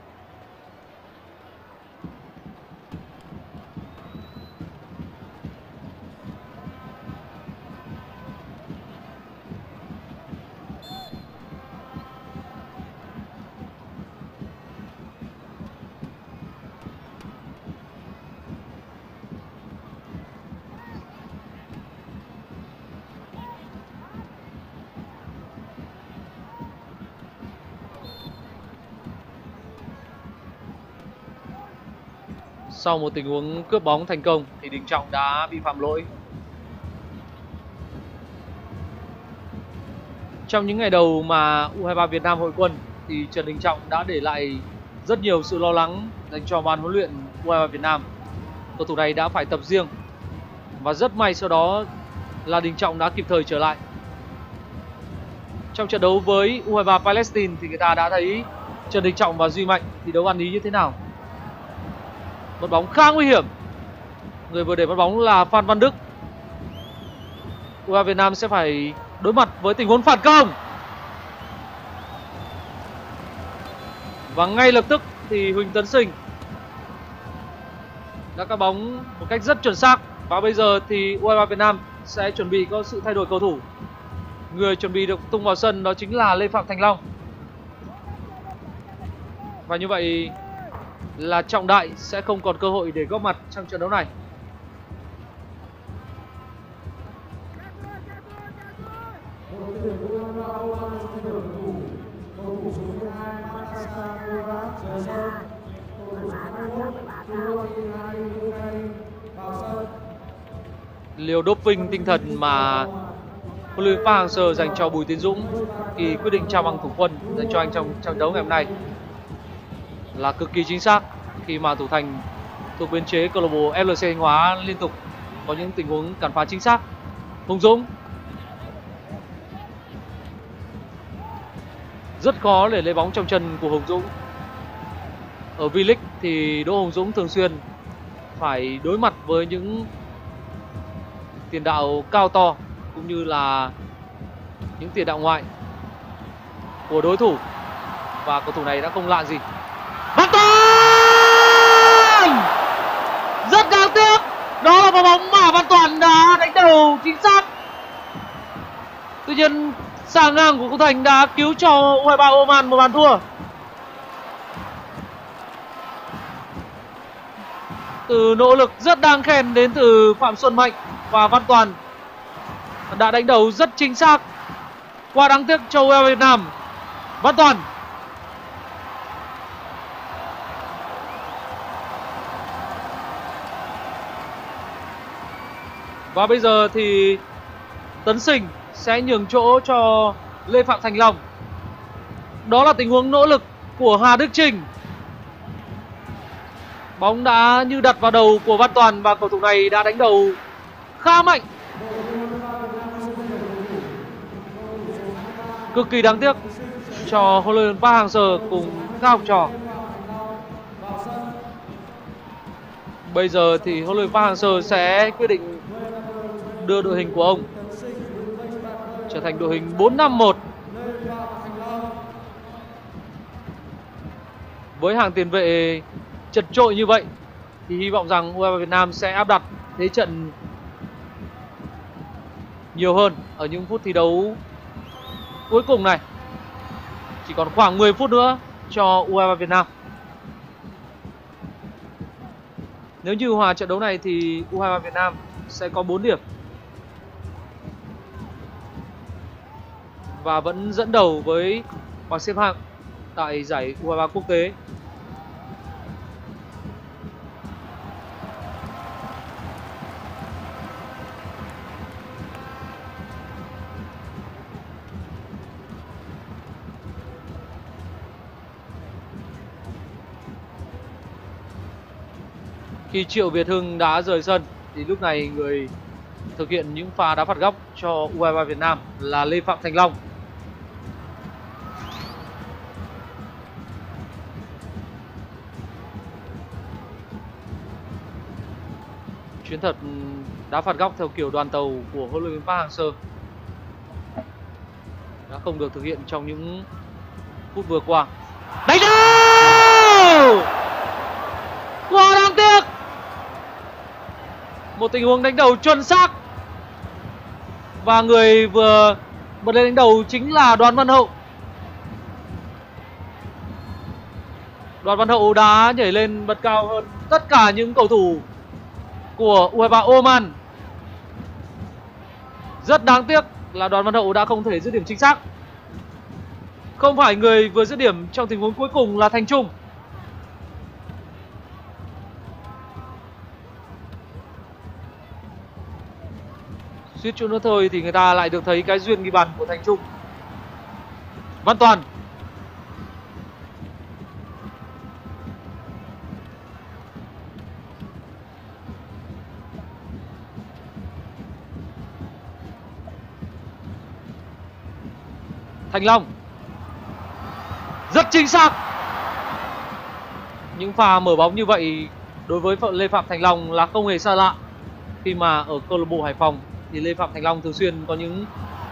Sau một tình huống cướp bóng thành công thì Đình Trọng đã bị phạm lỗi. Trong những ngày đầu mà u hai mươi ba Việt Nam hội quân thì Trần Đình Trọng đã để lại rất nhiều sự lo lắng dành cho ban huấn luyện u hai mươi ba Việt Nam. Cầu thủ này đã phải tập riêng và rất may sau đó là Đình Trọng đã kịp thời trở lại. Trong trận đấu với u hai mươi ba Palestine thì người ta đã thấy Trần Đình Trọng và Duy Mạnh thi đấu ăn ý như thế nào. Mất bóng khá nguy hiểm. Người vừa để mất bóng là Phan Văn Đức. u hai Việt Nam sẽ phải đối mặt với tình huống phản công. Và ngay lập tức thì Huỳnh Tấn Sinh đã cắt bóng một cách rất chuẩn xác. Và bây giờ thì u hai ba Việt Nam sẽ chuẩn bị có sự thay đổi cầu thủ. Người chuẩn bị được tung vào sân đó chính là Lê Phạm Thành Long. Và như vậy là Trọng Đại sẽ không còn cơ hội để góp mặt trong trận đấu này. Liều doping tinh thần mà huấn luyện viên Park Hang Seo dành cho Bùi Tiến Dũng khi quyết định trao bằng thủ quân dành cho anh trong trận đấu ngày hôm nay là cực kỳ chính xác, khi mà thủ thành thuộc biên chế câu lạc bộ ép lờ xê Thanh Hóa liên tục có những tình huống cản phá chính xác. Hùng Dũng rất khó để lấy bóng trong chân của Hùng Dũng. Ở V-League thì Đỗ Hùng Dũng thường xuyên phải đối mặt với những tiền đạo cao to cũng như là những tiền đạo ngoại của đối thủ, và cầu thủ này đã không lạ gì. Văn Toàn rất đáng tiếc, đó là quả bóng mà Văn Toàn đã đánh đầu chính xác. Tuy nhiên xà ngang của Quốc Thành đã cứu cho u hai ba Oman một bàn thua. Từ nỗ lực rất đáng khen đến từ Phạm Xuân Mạnh, và Văn Toàn đã đánh đầu rất chính xác. Quá đáng tiếc cho u hai ba Việt Nam. Văn Toàn và bây giờ thì Tấn Sinh sẽ nhường chỗ cho Lê Phạm Thành Long. Đó là tình huống nỗ lực của Hà Đức Chinh. Bóng đã như đặt vào đầu của Văn Toàn và cầu thủ này đã đánh đầu khá mạnh. Cực kỳ đáng tiếc cho huấn luyện viên Park Hang Seo cùng các học trò. Bây giờ thì huấn luyện viên Park Hang Seo sẽ quyết định đưa đội hình của ông trở thành đội hình bốn năm một với hàng tiền vệ chật trội như vậy, thì hy vọng rằng u hai ba Việt Nam sẽ áp đặt thế trận nhiều hơn ở những phút thi đấu cuối cùng này. Chỉ còn khoảng mười phút nữa cho u hai ba Việt Nam. Nếu như hòa trận đấu này thì u hai ba Việt Nam sẽ có bốn điểm và vẫn dẫn đầu với bảng xếp hạng tại giải u hai ba quốc tế. Khi Triệu Việt Hưng đã rời sân thì lúc này người thực hiện những pha đá phạt góc cho u hai ba Việt Nam là Lê Phạm Thành Long. Chuyến thật đá phạt góc theo kiểu đoàn tàu của huấn luyện viên Park Hang Seo đã không được thực hiện trong những phút vừa qua. Đánh đầu! Quá đáng tiếc! Một tình huống đánh đầu chuẩn xác. Và người vừa bật lên đánh đầu chính là Đoàn Văn Hậu. Đoàn Văn Hậu đã nhảy lên bật cao hơn tất cả những cầu thủ của u hai ba Oman. Rất đáng tiếc là Đoàn Văn Hậu đã không thể dứt điểm chính xác. Không phải người vừa dứt điểm trong tình huống cuối cùng là Thành Trung. Suýt chút nữa thôi thì người ta lại được thấy cái duyên ghi bàn của Thành Trung. Văn Toàn. Thành Long. Rất chính xác. Những pha mở bóng như vậy đối với Lê Phạm Thành Long là không hề xa lạ, khi mà ở câu lạc bộ Hải Phòng thì Lê Phạm Thành Long thường xuyên có những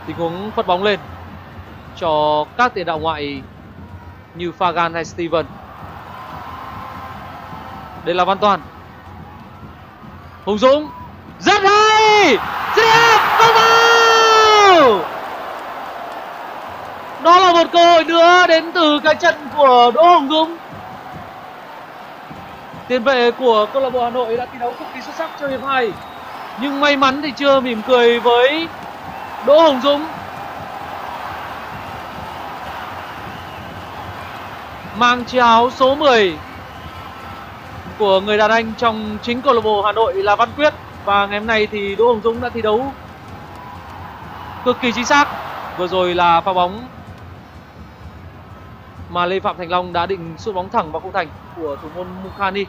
tình huống phất bóng lên cho các tiền đạo ngoại như Fagan hay Steven. Đây là Văn Toàn. Hùng Dũng rất hay, rất đẹp, vào vào. Đó là một cơ hội nữa đến từ cái chân của Đỗ Hùng Dũng. Tiền vệ của câu lạc bộ Hà Nội đã thi đấu cực kỳ xuất sắc cho hiệp hai, nhưng may mắn thì chưa mỉm cười với Đỗ Hùng Dũng. Mang chiếc áo số mười của người đàn anh trong chính câu lạc bộ Hà Nội là Văn Quyết. Và ngày hôm nay thì Đỗ Hùng Dũng đã thi đấu cực kỳ chính xác. Vừa rồi là pha bóng mà Lê Phạm Thành Long đã định sút bóng thẳng vào khung thành của thủ môn Mukhaini.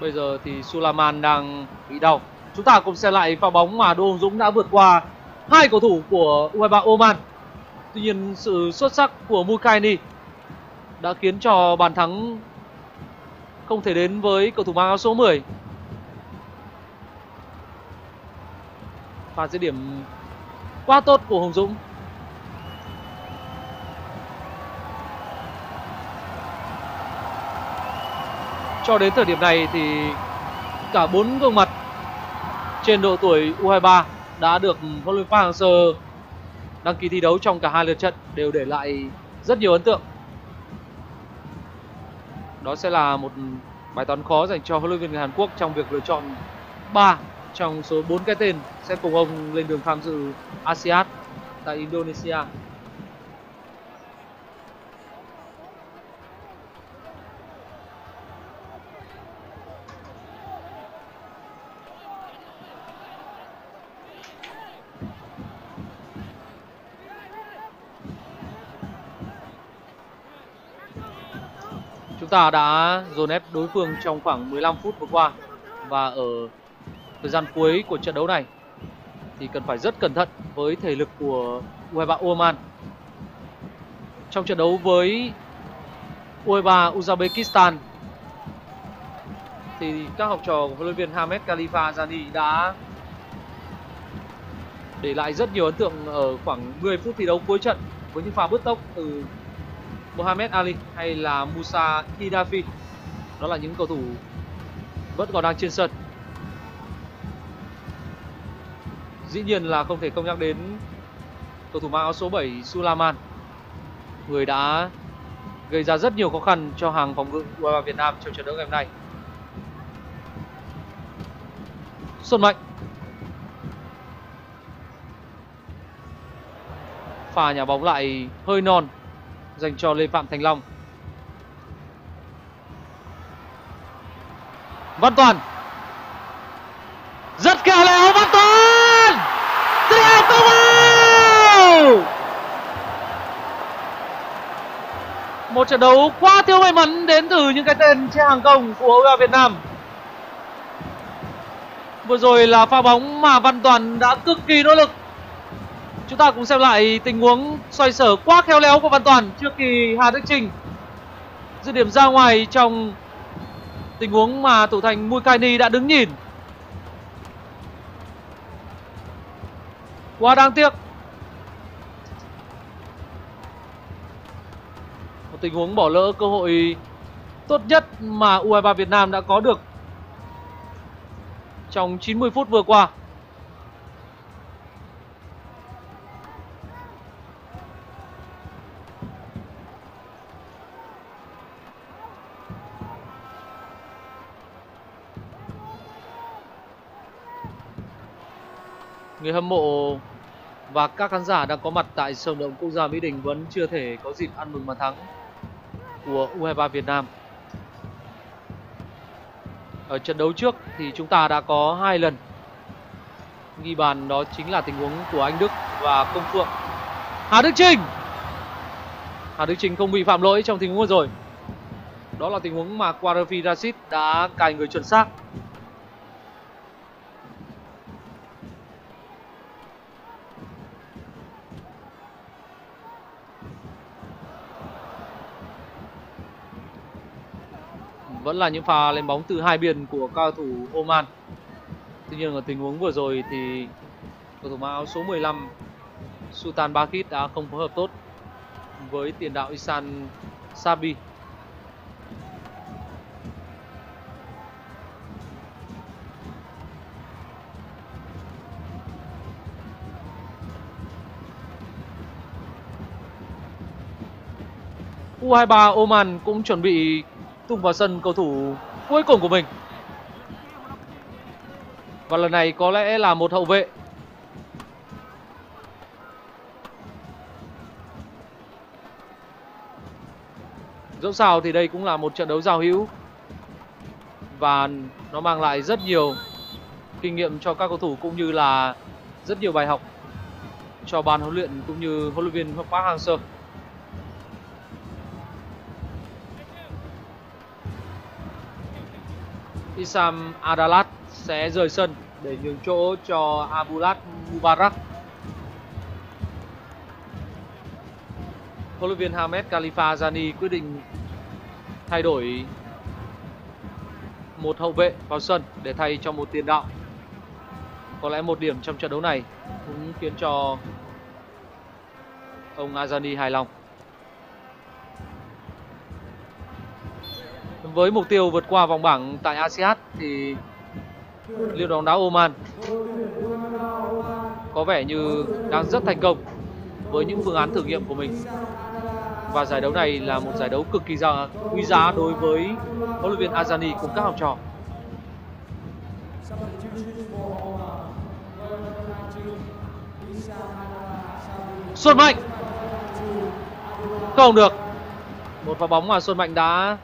Bây giờ thì Sulaiman đang bị đau. Chúng ta cùng xem lại pha bóng mà Đỗ Hùng Dũng đã vượt qua hai cầu thủ của u hai ba Oman. Tuy nhiên sự xuất sắc của Mukhaini đã khiến cho bàn thắng không thể đến với cầu thủ mang áo số mười. Pha dứt điểm quá tốt của Hùng Dũng. Cho đến thời điểm này thì cả bốn gương mặt trên độ tuổi u hai ba đã được huấn luyện viên Park Hang Seo đăng ký thi đấu trong cả hai lượt trận đều để lại rất nhiều ấn tượng. Đó sẽ là một bài toán khó dành cho huấn luyện viên người Hàn Quốc trong việc lựa chọn ba trong số bốn cái tên sẽ cùng ông lên đường tham dự a si ad tại Indonesia. Chúng ta đã dồn ép đối phương trong khoảng mười lăm phút vừa qua, và ở thời gian cuối của trận đấu này thì cần phải rất cẩn thận với thể lực của u hai ba Oman. Trong trận đấu với u hai ba Uzbekistan thì các học trò của huấn luyện viên Hamad Khalifa Azadi đã để lại rất nhiều ấn tượng ở khoảng mười phút thi đấu cuối trận với những pha bứt tốc từ Mohamed Ali hay là Musa Hidafi. Đó là những cầu thủ vẫn còn đang trên sân. Dĩ nhiên là không thể không nhắc đến cầu thủ mang áo số bảy Sulaiman, người đã gây ra rất nhiều khó khăn cho hàng phòng ngự u hai ba Việt Nam trong trận đấu ngày hôm nay. Xuân Mạnh. Pha nhà bóng lại hơi non dành cho Lê Phạm Thành Long. Văn Toàn rất khéo léo. Văn Toàn rất đẹp, không vào. Một trận đấu quá thiếu may mắn đến từ những cái tên trên hàng công của u hai ba Việt Nam. Vừa rồi là pha bóng mà Văn Toàn đã cực kỳ nỗ lực. Chúng ta cùng xem lại tình huống xoay sở quá khéo léo của Văn Toàn trước khi Hà Đức Chinh dứt điểm ra ngoài trong tình huống mà thủ thành Mukhaini đã đứng nhìn. Quá đáng tiếc. Một tình huống bỏ lỡ cơ hội tốt nhất mà u hai ba Việt Nam đã có được trong chín mươi phút vừa qua. Người hâm mộ và các khán giả đang có mặt tại sân vận động quốc gia Mỹ Đình vẫn chưa thể có dịp ăn mừng bàn thắng của u hai ba Việt Nam. Ở trận đấu trước thì chúng ta đã có hai lần ghi bàn, đó chính là tình huống của Anh Đức và Công Phượng. Hà Đức Chinh. Hà Đức Chinh không bị phạm lỗi trong tình huống vừa rồi. Đó là tình huống mà Quarafi Rashid đã cài người chuẩn xác. vẫn là những pha lên bóng từ hai biên của cao thủ Oman. Tuy nhiên ở tình huống vừa rồi thì cầu thủ áo số mười lăm Sultan Bakit đã không phối hợp tốt với tiền đạo Isan Sabi. u hai ba Oman cũng chuẩn bị tung vào sân cầu thủ cuối cùng của mình. Và lần này có lẽ là một hậu vệ. Dẫu sao thì đây cũng là một trận đấu giao hữu và nó mang lại rất nhiều kinh nghiệm cho các cầu thủ cũng như là rất nhiều bài học cho ban huấn luyện cũng như huấn luyện viên Park Hang Seo. Isam Adalat sẽ rời sân để nhường chỗ cho Abulat Mubarak. Huấn luyện viên Hamad Khalifa Azadi quyết định thay đổi một hậu vệ vào sân để thay cho một tiền đạo. Có lẽ một điểm trong trận đấu này cũng khiến cho ông Azadi hài lòng. Với mục tiêu vượt qua vòng bảng tại a si ad thì Liên đoàn bóng đá Oman có vẻ như đang rất thành công với những phương án thử nghiệm của mình. Và giải đấu này là một giải đấu cực kỳ quý giá đối với huấn luyện viên Azani cùng các học trò. Xuân Mạnh không được. Một pha bóng mà Xuân Mạnh đã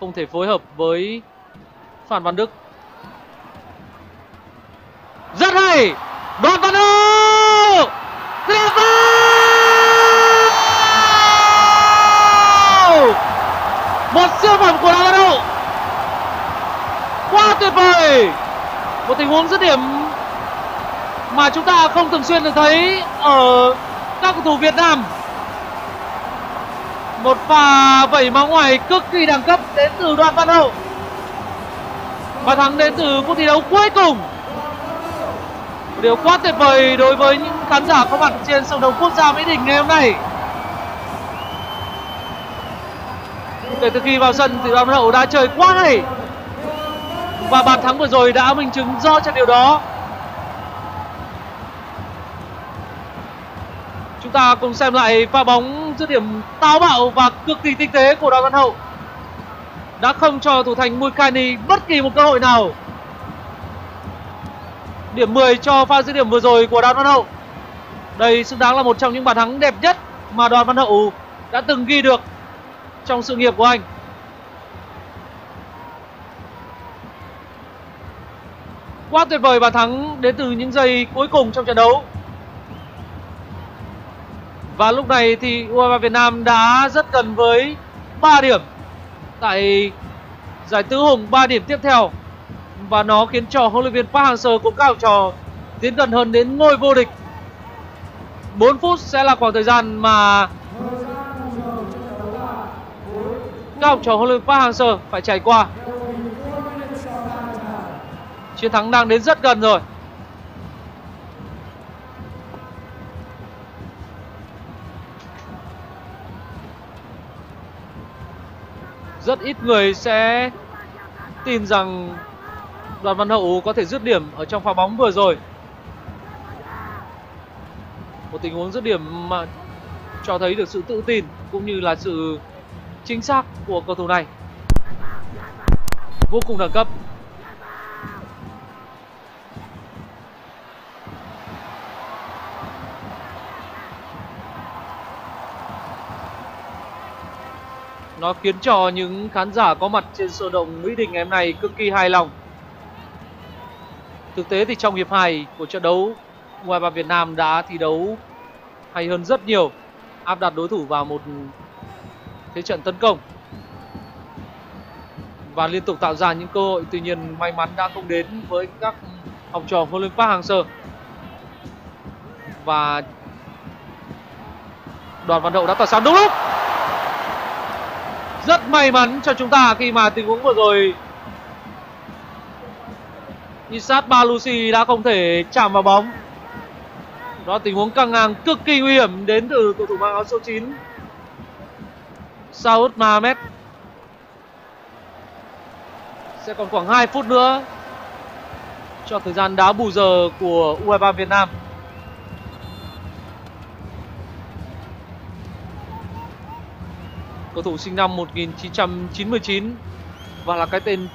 không thể phối hợp với Phan Văn Đức. Rất hay. Đoàn Văn Hậu. Đẹp vào. Một siêu phẩm của Đoàn Văn Hậu. Quá tuyệt vời. Một tình huống dứt điểm mà chúng ta không thường xuyên được thấy ở các cầu thủ Việt Nam. Một pha vẩy má ngoài cực kỳ đẳng cấp đến từ Đoàn Văn Hậu. Và thắng đến từ phút thi đấu cuối cùng. Một điều quá tuyệt vời đối với những khán giả có mặt trên sân đấu quốc gia Mỹ Đình ngày hôm nay. Kể từ khi vào sân thì Đoàn Văn Hậu đã chơi quá hay. Và bàn thắng vừa rồi đã minh chứng rõ cho điều đó. Chúng ta cùng xem lại pha bóng dứt điểm táo bạo và cực kỳ tinh tế của Đoàn Văn Hậu đã không cho thủ thành Mukhaini bất kỳ một cơ hội nào. Điểm mười cho pha dứt điểm vừa rồi của Đoàn Văn Hậu. Đây xứng đáng là một trong những bàn thắng đẹp nhất mà Đoàn Văn Hậu đã từng ghi được trong sự nghiệp của anh. Quá tuyệt vời bàn thắng đến từ những giây cuối cùng trong trận đấu. Và lúc này thì u hai ba Việt Nam đã rất gần với ba điểm tại giải tứ hùng, ba điểm tiếp theo. Và nó khiến cho huấn luyện viên Park Hang Seo cùng các học trò tiến gần hơn đến ngôi vô địch. bốn phút sẽ là khoảng thời gian mà các học trò huấn luyện viên Park Hang Seo phải trải qua. Chiến thắng đang đến rất gần rồi. Rất ít người sẽ tin rằng Đoàn Văn Hậu có thể dứt điểm ở trong pha bóng vừa rồi. Một tình huống dứt điểm mà cho thấy được sự tự tin cũng như là sự chính xác của cầu thủ này. Vô cùng đẳng cấp. Nó khiến cho những khán giả có mặt trên sân động Mỹ Đình ngày hôm nay cực kỳ hài lòng. Thực tế thì trong hiệp hai của trận đấu, u hai ba Việt Nam đã thi đấu hay hơn rất nhiều, áp đặt đối thủ vào một thế trận tấn công và liên tục tạo ra những cơ hội. Tuy nhiên may mắn đã không đến với các học trò huấn luyện Park Hang Seo. Và Đoàn Văn Hậu đã tỏa sáng đúng lúc. Rất may mắn cho chúng ta khi mà tình huống vừa rồi Isaac Balusi đã không thể chạm vào bóng. Đó tình huống căng ngang cực kỳ nguy hiểm đến từ cầu thủ mang áo số chín Saud Mohamed. Sẽ còn khoảng hai phút nữa cho thời gian đá bù giờ của u hai ba Việt Nam. Cầu thủ sinh năm một nghìn chín trăm chín mươi chín và là cái tên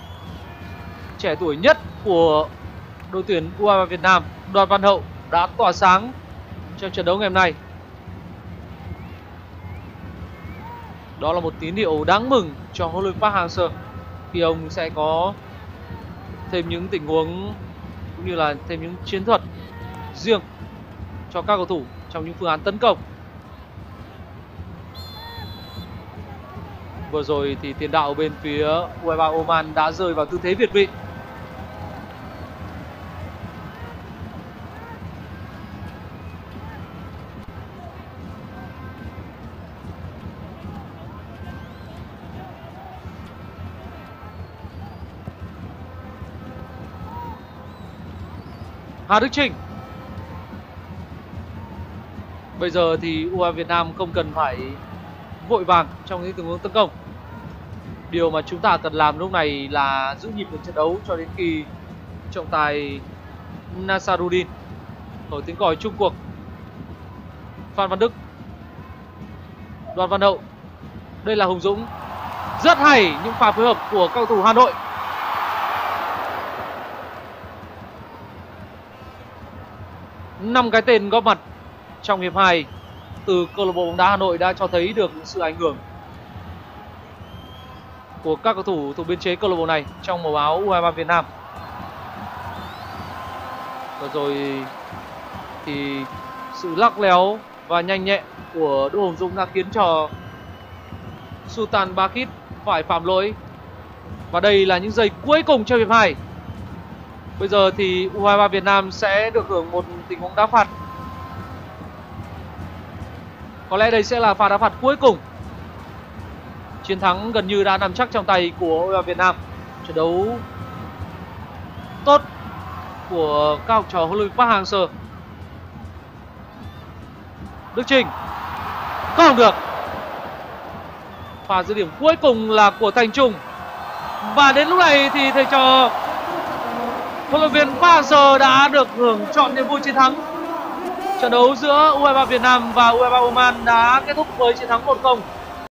trẻ tuổi nhất của đội tuyển u hai ba Việt Nam, Đoàn Văn Hậu, đã tỏa sáng trong trận đấu ngày hôm nay. Đó là một tín hiệu đáng mừng cho huấn luyện Park Hang Seo khi ông sẽ có thêm những tình huống cũng như là thêm những chiến thuật riêng cho các cầu thủ trong những phương án tấn công. Vừa rồi thì tiền đạo bên phía u hai ba Oman đã rơi vào tư thế việt vị. Hà Đức Chinh. Bây giờ thì u hai ba Việt Nam không cần phải vội vàng trong những tình huống tấn công. Điều mà chúng ta cần làm lúc này là giữ nhịp được trận đấu cho đến khi trọng tài Nasaruddin thổi tiếng còi chung cuộc. Phan Văn Đức, Đoàn Văn Hậu, đây là Hùng Dũng. Rất hay những pha phối hợp của các cầu thủ Hà Nội. Năm cái tên góp mặt trong hiệp hai từ câu lạc bộ bóng đá Hà Nội đã cho thấy được sự ảnh hưởng của các cầu thủ thuộc biên chế câu lạc bộ này trong màu áo u hai ba Việt Nam. Và rồi thì sự lắc léo và nhanh nhẹn của Đỗ Hùng Dũng đã khiến cho Sultan Bakit phải phạm lỗi. Và đây là những giây cuối cùng trong hiệp hai. Bây giờ thì u hai ba Việt Nam sẽ được hưởng một tình huống đá phạt. Có lẽ đây sẽ là pha đá phạt cuối cùng. Chiến thắng gần như đã nằm chắc trong tay của u hai ba Việt Nam. Trận đấu tốt của các học trò huấn luyện Park Hang Seo. Đức Chinh không được. Pha dứt điểm cuối cùng là của Thành Trung. Và đến lúc này thì thầy trò huấn luyện viên Park Hang Seo đã được hưởng trọn niềm vui chiến thắng. Trận đấu giữa u hai ba Việt Nam và u hai ba Oman đã kết thúc với chiến thắng một không.